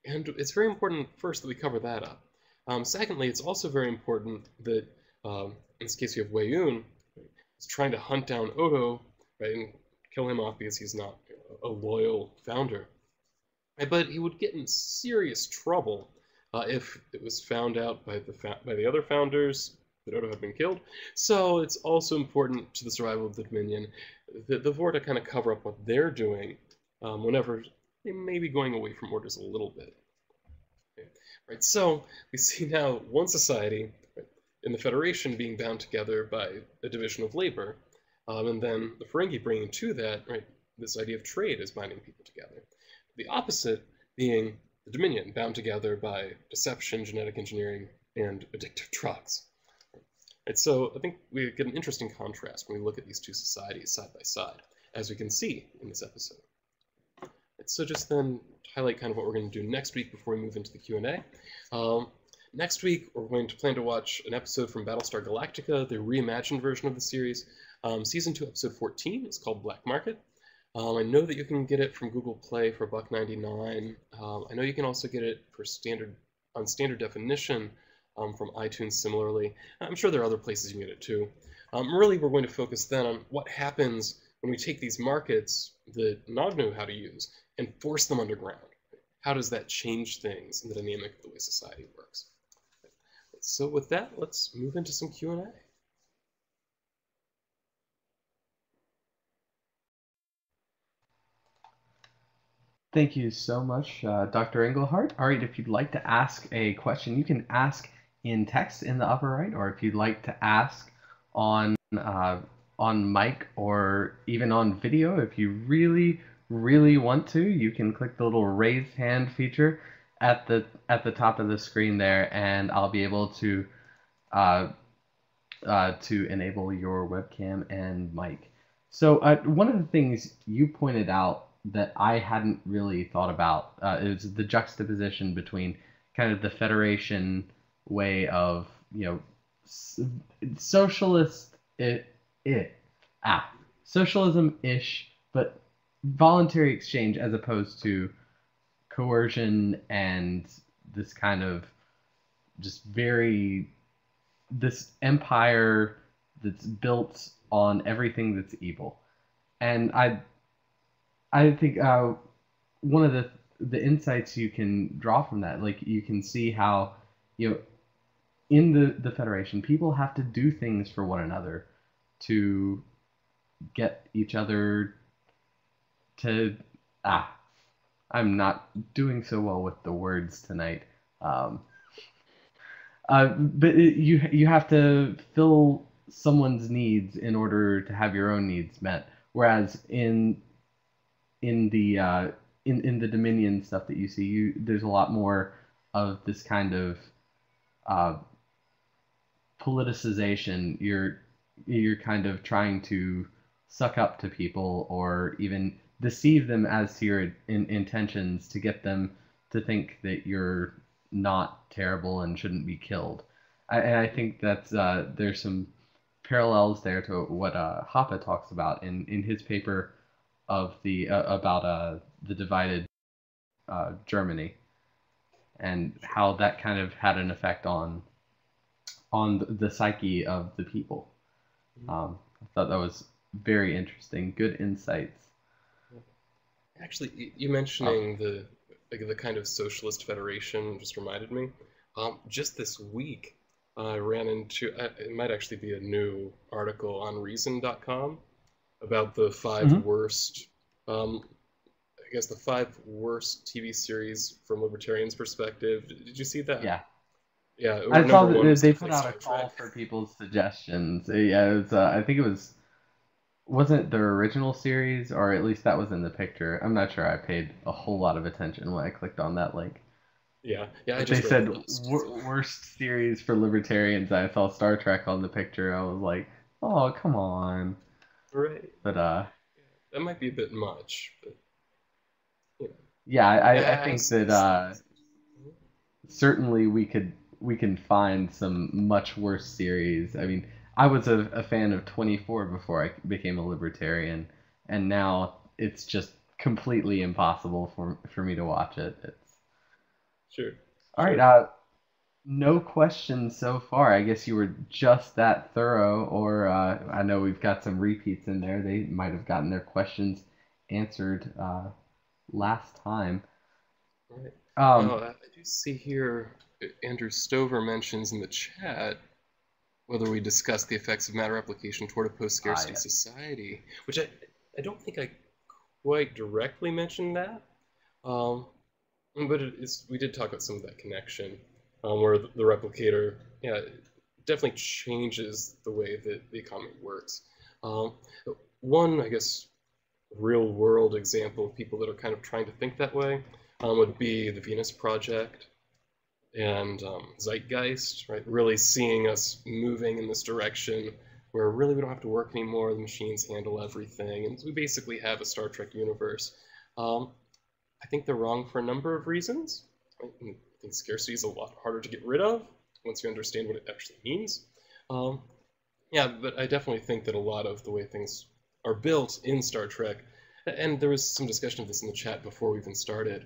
And it's very important, first, that we cover that up. Um, secondly, it's also very important that, um, in this case, you have Wei-Yun, right, is trying to hunt down Odo, right, and kill him off because he's not a loyal Founder. But he would get in serious trouble uh, if it was found out by the by the other Founders that Odo had been killed. So it's also important to the survival of the Dominion that the Vorta kind of cover up what they're doing um, whenever they may be going away from orders a little bit. Okay. Right. So we see now one society, right, in the Federation being bound together by a division of labor, um, and then the Ferengi bringing to that, right, this idea of trade is binding people together. The opposite being the Dominion, bound together by deception, genetic engineering, and addictive drugs. And so I think we get an interesting contrast when we look at these two societies side by side, as we can see in this episode. And so just then to highlight kind of what we're going to do next week before we move into the Q and A. Um, next week, we're going to plan to watch an episode from Battlestar Galactica, the reimagined version of the series. Um, season two, episode fourteen, is called Black Market. Um, I know that you can get it from Google Play for a buck ninety-nine. Um, I know you can also get it for standard on standard definition um, from iTunes similarly. I'm sure there are other places you can get it too. Um, really, we're going to focus then on what happens when we take these markets that Nog knew how to use and force them underground. How does that change things in the dynamic of the way society works? So with that, let's move into some Q and A. Thank you so much, uh, Doctor Engelhardt. All right, if you'd like to ask a question, you can ask in text in the upper right, or if you'd like to ask on uh, on mic or even on video, if you really, really want to, you can click the little raise hand feature at the at the top of the screen there, and I'll be able to uh, uh, to enable your webcam and mic. So uh, one of the things you pointed out that I hadn't really thought about uh, is the juxtaposition between kind of the Federation way of, you know, so socialist it it ah socialism ish, but voluntary exchange as opposed to coercion and this kind of just very this empire that's built on everything that's evil, and I. I think uh, one of the the insights you can draw from that, like you can see how, you know, in the, the Federation, people have to do things for one another to get each other to, ah, I'm not doing so well with the words tonight. Um, uh, but it, you, you have to fill someone's needs in order to have your own needs met, whereas in... in the uh, in in the Dominion stuff that you see, you there's a lot more of this kind of uh, politicization. You're you're kind of trying to suck up to people or even deceive them as to your in, intentions to get them to think that you're not terrible and shouldn't be killed. I, and I think that's uh, there's some parallels there to what uh, Hoppe talks about in in his paper. Of the uh, about uh, the divided uh, Germany, and how that kind of had an effect on on the psyche of the people. Um, I thought that was very interesting. Good insights. Actually, you mentioning oh. the like, the kind of socialist federation just reminded me. Um, just this week, I ran into uh, it might actually be a new article on Reason dot com about the five mm-hmm. worst. Um, I guess the five worst T V series from libertarians' perspective. Did you see that? Yeah. Yeah. I saw that they put out a call for people's suggestions. Yeah, it was, uh, I think it was, wasn't their original series, or at least that was in the picture. I'm not sure. I paid a whole lot of attention when I clicked on that link. Yeah. Yeah. I just they said wor- worst series for libertarians. I saw Star Trek on the picture. I was like, oh, come on. Right. But uh, that might be a bit much, but. Yeah, I, I think that uh, certainly we could we can find some much worse series. I mean, I was a, a fan of twenty-four before I became a libertarian, and now it's just completely impossible for for me to watch it. It's... Sure. All sure. right. Uh, no questions so far. I guess you were just that thorough, or uh, I know we've got some repeats in there. They might have gotten their questions answered Uh, last time. Right. Um, oh, I do see here Andrew Stover mentions in the chat whether we discuss the effects of matter replication toward a post-scarcity ah, yes. society, which I, I don't think I quite directly mentioned that, um, but it is, we did talk about some of that connection um, where the, the replicator yeah, definitely changes the way that the economy works. Um, one, I guess, real-world example of people that are kind of trying to think that way um, would be the Venus Project and um, Zeitgeist, right? Really seeing us moving in this direction where really we don't have to work anymore, the machines handle everything, and we basically have a Star Trek universe. Um, I think they're wrong for a number of reasons. Right? I think scarcity is a lot harder to get rid of once you understand what it actually means. Um, yeah, but I definitely think that a lot of the way things are built in Star Trek, and there was some discussion of this in the chat before we even started.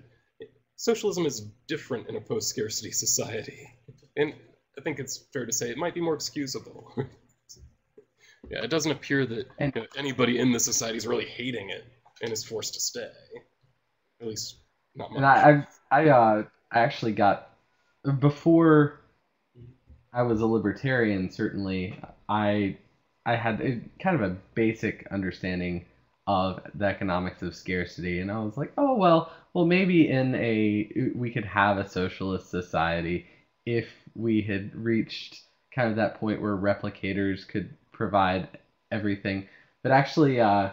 Socialism is different in a post-scarcity society, and I think it's fair to say it might be more excusable. Yeah, it doesn't appear that and, you know, anybody in the society is really hating it and is forced to stay. At least, not much. And I, I, I, uh, I actually got before I was a libertarian. Certainly, I. I had a, kind of a basic understanding of the economics of scarcity, and I was like, oh, well, well, maybe in a, we could have a socialist society if we had reached kind of that point where replicators could provide everything. But actually, uh,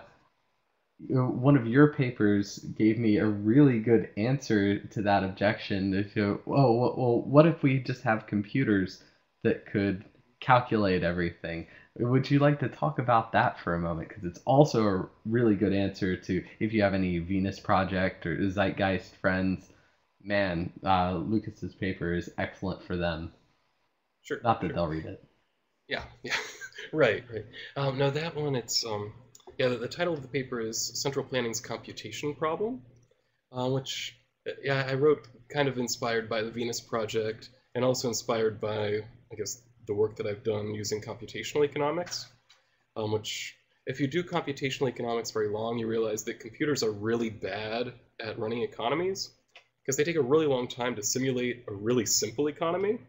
one of your papers gave me a really good answer to that objection. If you, oh, well, what if we just have computers that could calculate everything? Would you like to talk about that for a moment? Because it's also a really good answer to if you have any Venus Project or Zeitgeist friends. Man, uh, Lucas's paper is excellent for them. Sure. Not that sure. they'll read it. Yeah, yeah, right, right. Um, no, that one, it's, um, yeah, the, the title of the paper is Central Planning's Computation Problem, uh, which, yeah, I wrote kind of inspired by the Venus Project and also inspired by, I guess, the work that I've done using computational economics, um, which if you do computational economics very long, you realize that computers are really bad at running economies because they take a really long time to simulate a really simple economy.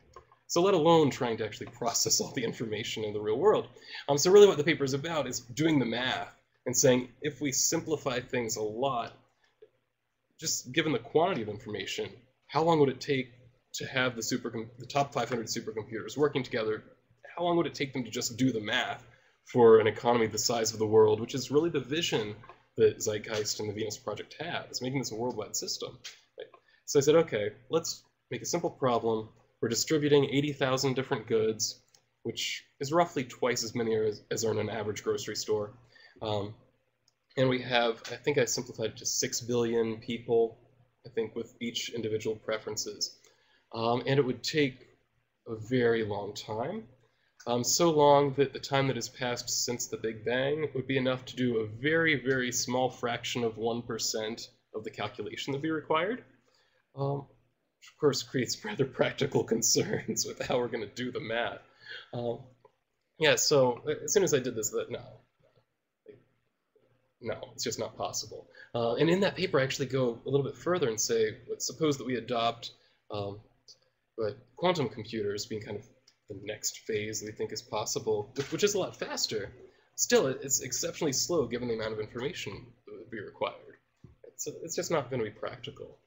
So let alone trying to actually process all the information in the real world. Um, so really what the paper is about is doing the math and saying, if we simplify things a lot, just given the quantity of information, how long would it take to have the super the top five hundred supercomputers working together? How long would it take them to just do the math for an economy the size of the world, which is really the vision that Zeitgeist and the Venus Project have, is making this a worldwide system. So I said, okay, let's make a simple problem. We're distributing eighty thousand different goods, which is roughly twice as many as, as are in an average grocery store. Um, and we have, I think I simplified it to six billion people, I think, with each individual preferences. Um, and it would take a very long time, um, so long that the time that has passed since the Big Bang would be enough to do a very, very small fraction of one percent of the calculation that would be required. Um, of course creates rather practical concerns with how we're going to do the math. Um, yeah, so as soon as I did this, that no, no, it's just not possible. Uh, and in that paper, I actually go a little bit further and say, let's suppose that we adopt um, but quantum computers being kind of the next phase that we think is possible, which, which is a lot faster. Still, it's exceptionally slow given the amount of information that would be required. It's, it's just not going to be practical.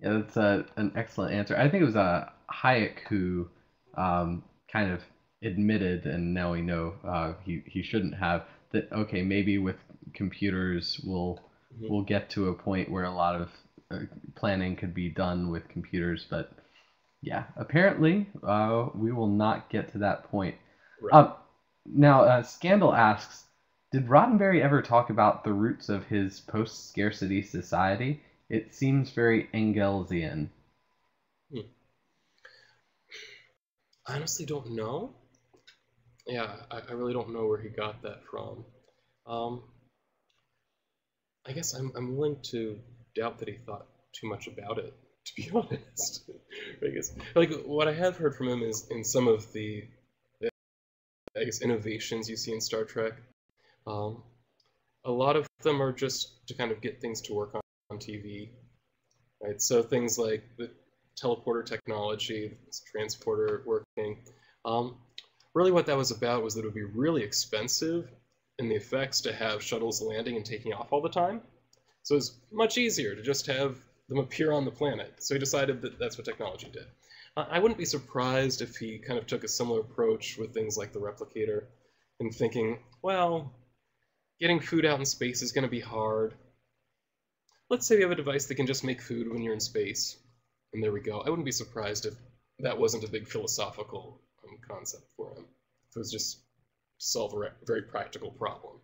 Yeah, that's uh, an excellent answer. I think it was uh, Hayek who um, kind of admitted, and now we know uh, he, he shouldn't have, that, okay, maybe with computers we'll, mm-hmm. we'll get to a point where a lot of uh, planning could be done with computers, but yeah, apparently uh, we will not get to that point. Right. Um, now, uh, Scandal asks, did Roddenberry ever talk about the roots of his post-scarcity society? It seems very Engelsian. Hmm. I honestly don't know. Yeah, I, I really don't know where he got that from. Um, I guess I'm, I'm willing to doubt that he thought too much about it, to be honest. I guess, like, what I have heard from him is in some of the, I guess, innovations you see in Star Trek, um, a lot of them are just to kind of get things to work on, on T V, right? So things like the teleporter technology, transporter working, um, really what that was about was that it would be really expensive in the effects to have shuttles landing and taking off all the time. So it was much easier to just have them appear on the planet. So he decided that that's what technology did. I wouldn't be surprised if he kind of took a similar approach with things like the replicator and thinking, well, getting food out in space is going to be hard. Let's say we have a device that can just make food when you're in space. And there we go. I wouldn't be surprised if that wasn't a big philosophical um, concept for him. If it was just solve a very practical problem.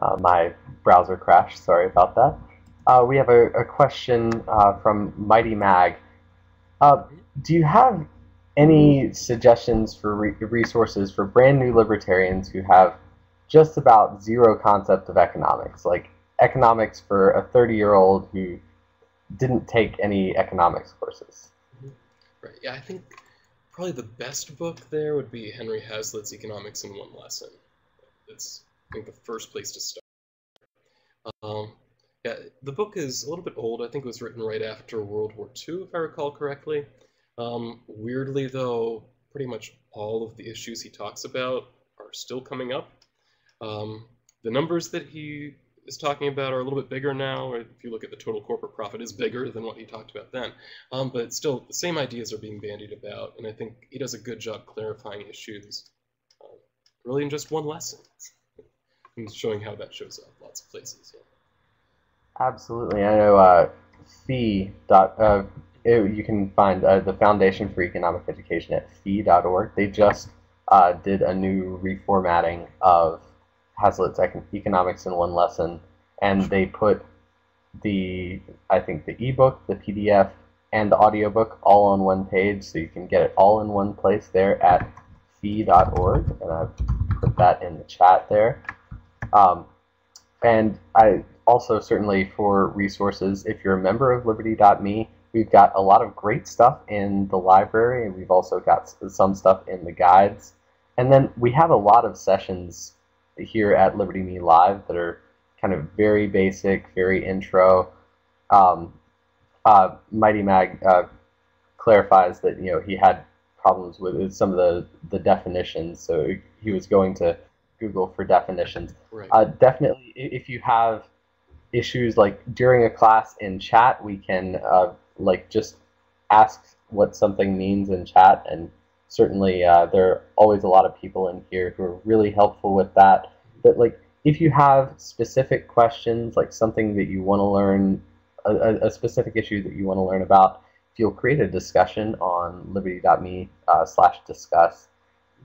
Uh, my browser crashed, sorry about that. Uh, we have a, a question uh, from Mighty Mag. Uh, do you have any suggestions for re resources for brand new libertarians who have just about zero concept of economics, like economics for a thirty-year-old who didn't take any economics courses? Right. Yeah, I think probably the best book there would be Henry Hazlitt's Economics in One Lesson. It's, I think, the first place to start. Um, yeah, the book is a little bit old. I think it was written right after World War Two, if I recall correctly. Um, weirdly, though, pretty much all of the issues he talks about are still coming up. Um, the numbers that he is talking about are a little bit bigger now. If you look at the total corporate profit, is bigger than what he talked about then. Um, but still, the same ideas are being bandied about, and I think he does a good job clarifying issues, um, really in just one lesson. And showing how that shows up lots of places. Yeah. Absolutely. I know uh, Fee. Uh, it, you can find uh, the Foundation for Economic Education at fee dot org. They just uh, did a new reformatting of Hazlitt's Economics in One Lesson, and they put the, I think, the ebook, the P D F, and the audiobook all on one page, so you can get it all in one place there at fee dot org, and I've put that in the chat there. Um, and I also certainly for resources, if you're a member of Liberty dot me, we've got a lot of great stuff in the library, and we've also got some stuff in the guides. And then we have a lot of sessions here at Liberty dot me Live that are kind of very basic, very intro. Um, uh, Mighty Mag uh, clarifies that, you know, he had problems with some of the, the definitions, so he was going to Google for definitions. Right. Uh, definitely, if you have issues like during a class in chat, we can uh, like just ask what something means in chat, and certainly uh, there are always a lot of people in here who are really helpful with that. But like, if you have specific questions, like something that you want to learn, a, a specific issue that you want to learn about, if you'll create a discussion on liberty dot me uh, slash discuss,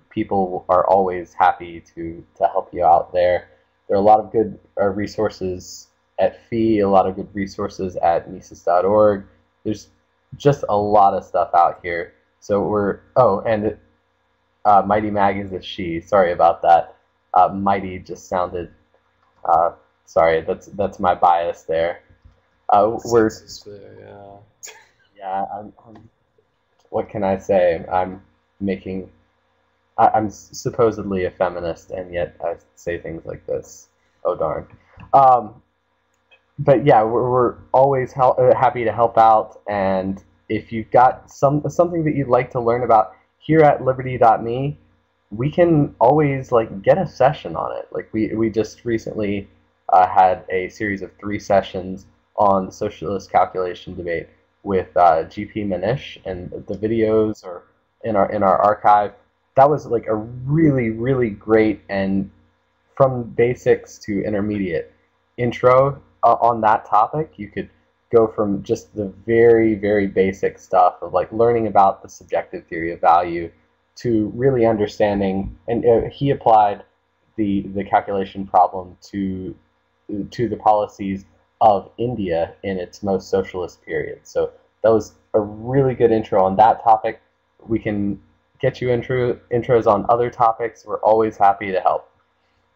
people are always happy to, to help you out there. There are a lot of good uh, resources at Fee, a lot of good resources at Mises dot org. There's just a lot of stuff out here. So we're, oh, and it, uh, Mighty Mag is a she, sorry about that. uh, mighty just sounded. Uh, sorry, that's that's my bias there. Uh, we're there, yeah. yeah I'm, I'm, what can I say? I'm making. I, I'm supposedly a feminist, and yet I say things like this. Oh darn. Um, but yeah, we're, we're always help, uh, happy to help out, and if you've got some something that you'd like to learn about here at Liberty dot me, we can always like get a session on it. Like we we just recently uh, had a series of three sessions on socialist calculation debate with uh, G P Manish, and the videos are in our in our archive. That was like a really really great and from basics to intermediate intro uh, on that topic. You could go from just the very, very basic stuff of like learning about the subjective theory of value to really understanding, and uh, he applied the the calculation problem to to the policies of India in its most socialist period. So that was a really good intro on that topic. We can get you intro intros on other topics. We're always happy to help.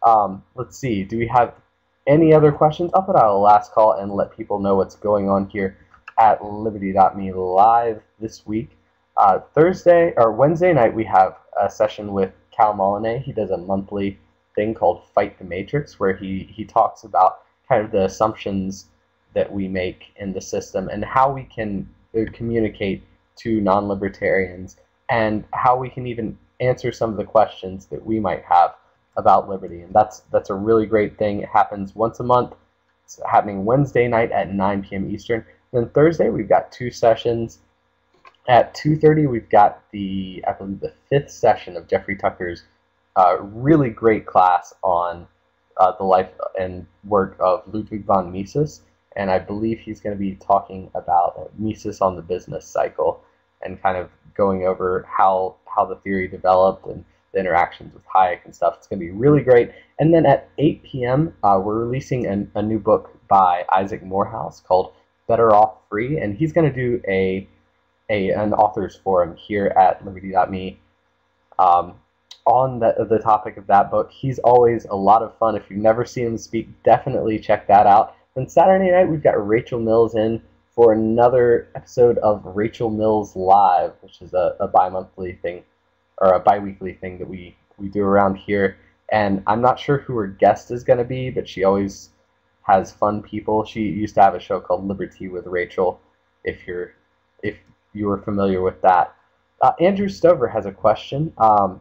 Um, let's see, do we have any other questions? I'll put out a last call and let people know what's going on here at Liberty dot me live this week. Uh, Thursday or Wednesday night we have a session with Cal Molinay. He does a monthly thing called Fight the Matrix, where he, he talks about kind of the assumptions that we make in the system and how we can communicate to non-libertarians and how we can even answer some of the questions that we might have about liberty. And that's that's a really great thing. It happens once a month. It's happening Wednesday night at nine p m Eastern. And then Thursday we've got two sessions. At two thirty we've got the I believe the fifth session of Jeffrey Tucker's uh, really great class on uh, the life and work of Ludwig von Mises. And I believe he's going to be talking about Mises on the business cycle and kind of going over how how the theory developed and the interactions with Hayek and stuff. It's going to be really great. And then at eight p m, uh, we're releasing an, a new book by Isaac Morehouse called Better Off Free, and he's going to do a, a an author's forum here at Liberty dot me um, on the, the topic of that book. He's always a lot of fun. If you've never seen him speak, definitely check that out. And Saturday night, we've got Rachel Mills in for another episode of Rachel Mills Live, which is a, a bi-monthly thing, or a bi-weekly thing that we, we do around here. And I'm not sure who her guest is going to be, but she always has fun people. She used to have a show called Liberty with Rachel, if you're if you were familiar with that. Uh, Andrew Stover has a question. Um,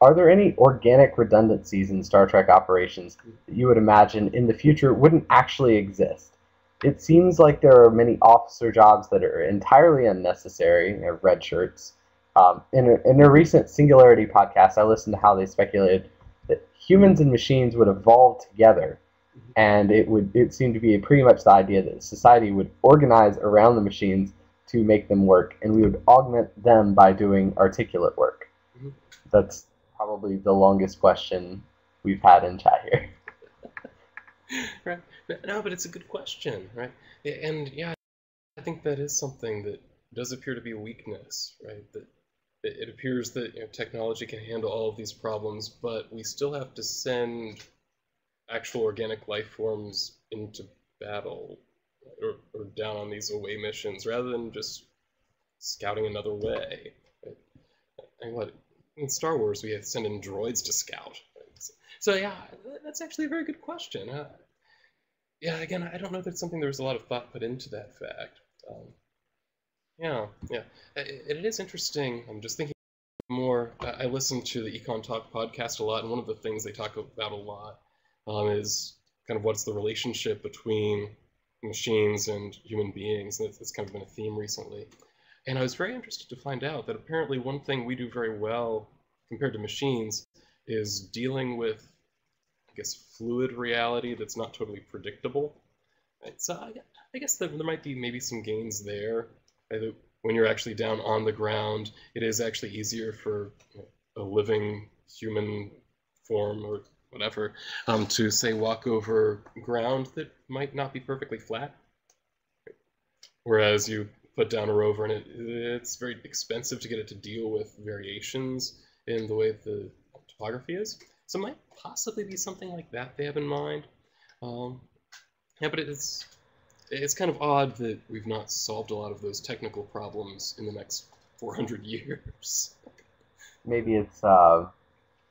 are there any organic redundancies in Star Trek operations that you would imagine in the future wouldn't actually exist? It seems like there are many officer jobs that are entirely unnecessary, you know, red shirts. Um, in, a, in a recent Singularity podcast, I listened to how they speculated that humans and machines would evolve together, and it would it seemed to be pretty much the idea that society would organize around the machines to make them work, and we would augment them by doing articulate work. Mm-hmm. That's probably the longest question we've had in chat here. Right. No, but it's a good question, right? And yeah, I think that is something that does appear to be a weakness, right? That it appears that, you know, technology can handle all of these problems, but we still have to send actual organic life forms into battle or, or down on these away missions rather than just scouting another way. And what, in Star Wars, we have to send in droids to scout. So yeah, that's actually a very good question. Uh, yeah, again, I don't know if that's something there was a lot of thought put into that fact. Um, Yeah, yeah. It, it is interesting. I'm just thinking more. I listen to the Econ Talk podcast a lot, and one of the things they talk about a lot um, is kind of what's the relationship between machines and human beings, and that's kind of been a theme recently. And I was very interested to find out that apparently one thing we do very well compared to machines is dealing with, I guess, fluid reality that's not totally predictable. Right? So I, I guess there, there might be maybe some gains there. When you're actually down on the ground, it is actually easier for a living human form or whatever um, to, say, walk over ground that might not be perfectly flat. Whereas you put down a rover and it, it's very expensive to get it to deal with variations in the way the topography is. So it might possibly be something like that they have in mind. Um, yeah, but it's it's kind of odd that we've not solved a lot of those technical problems in the next four hundred years. Maybe it's uh,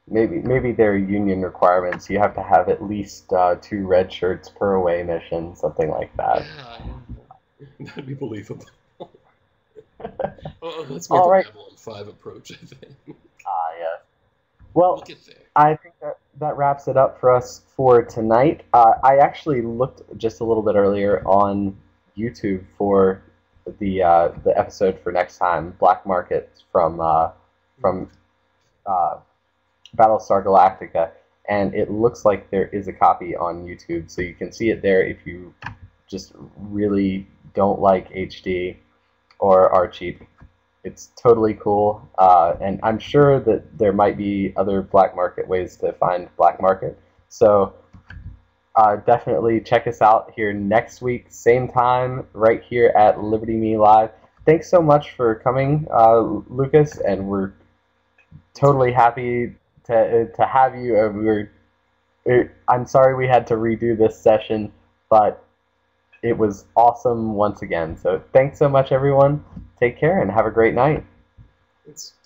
maybe maybe their union requirements. You have to have at least uh, two red shirts per away mission, something like that. Yeah, that'd be believable. Oh, that's more right. The Babylon five approach, I think. Ah, uh, yeah. Well, we'll get there. I think that, that wraps it up for us for tonight. Uh, I actually looked just a little bit earlier on YouTube for the uh, the episode for next time, Black Market from uh, from uh, Battlestar Galactica, and it looks like there is a copy on YouTube, so you can see it there if you just really don't like H D. Or are cheap. It's totally cool, uh, and I'm sure that there might be other Black Market ways to find Black Market. So uh, definitely check us out here next week, same time, right here at Liberty dot me Live. Thanks so much for coming, uh, Lucas, and we're totally happy to to have you. We're I'm sorry we had to redo this session, but it was awesome once again. So thanks so much, everyone. Take care and have a great night. Thanks.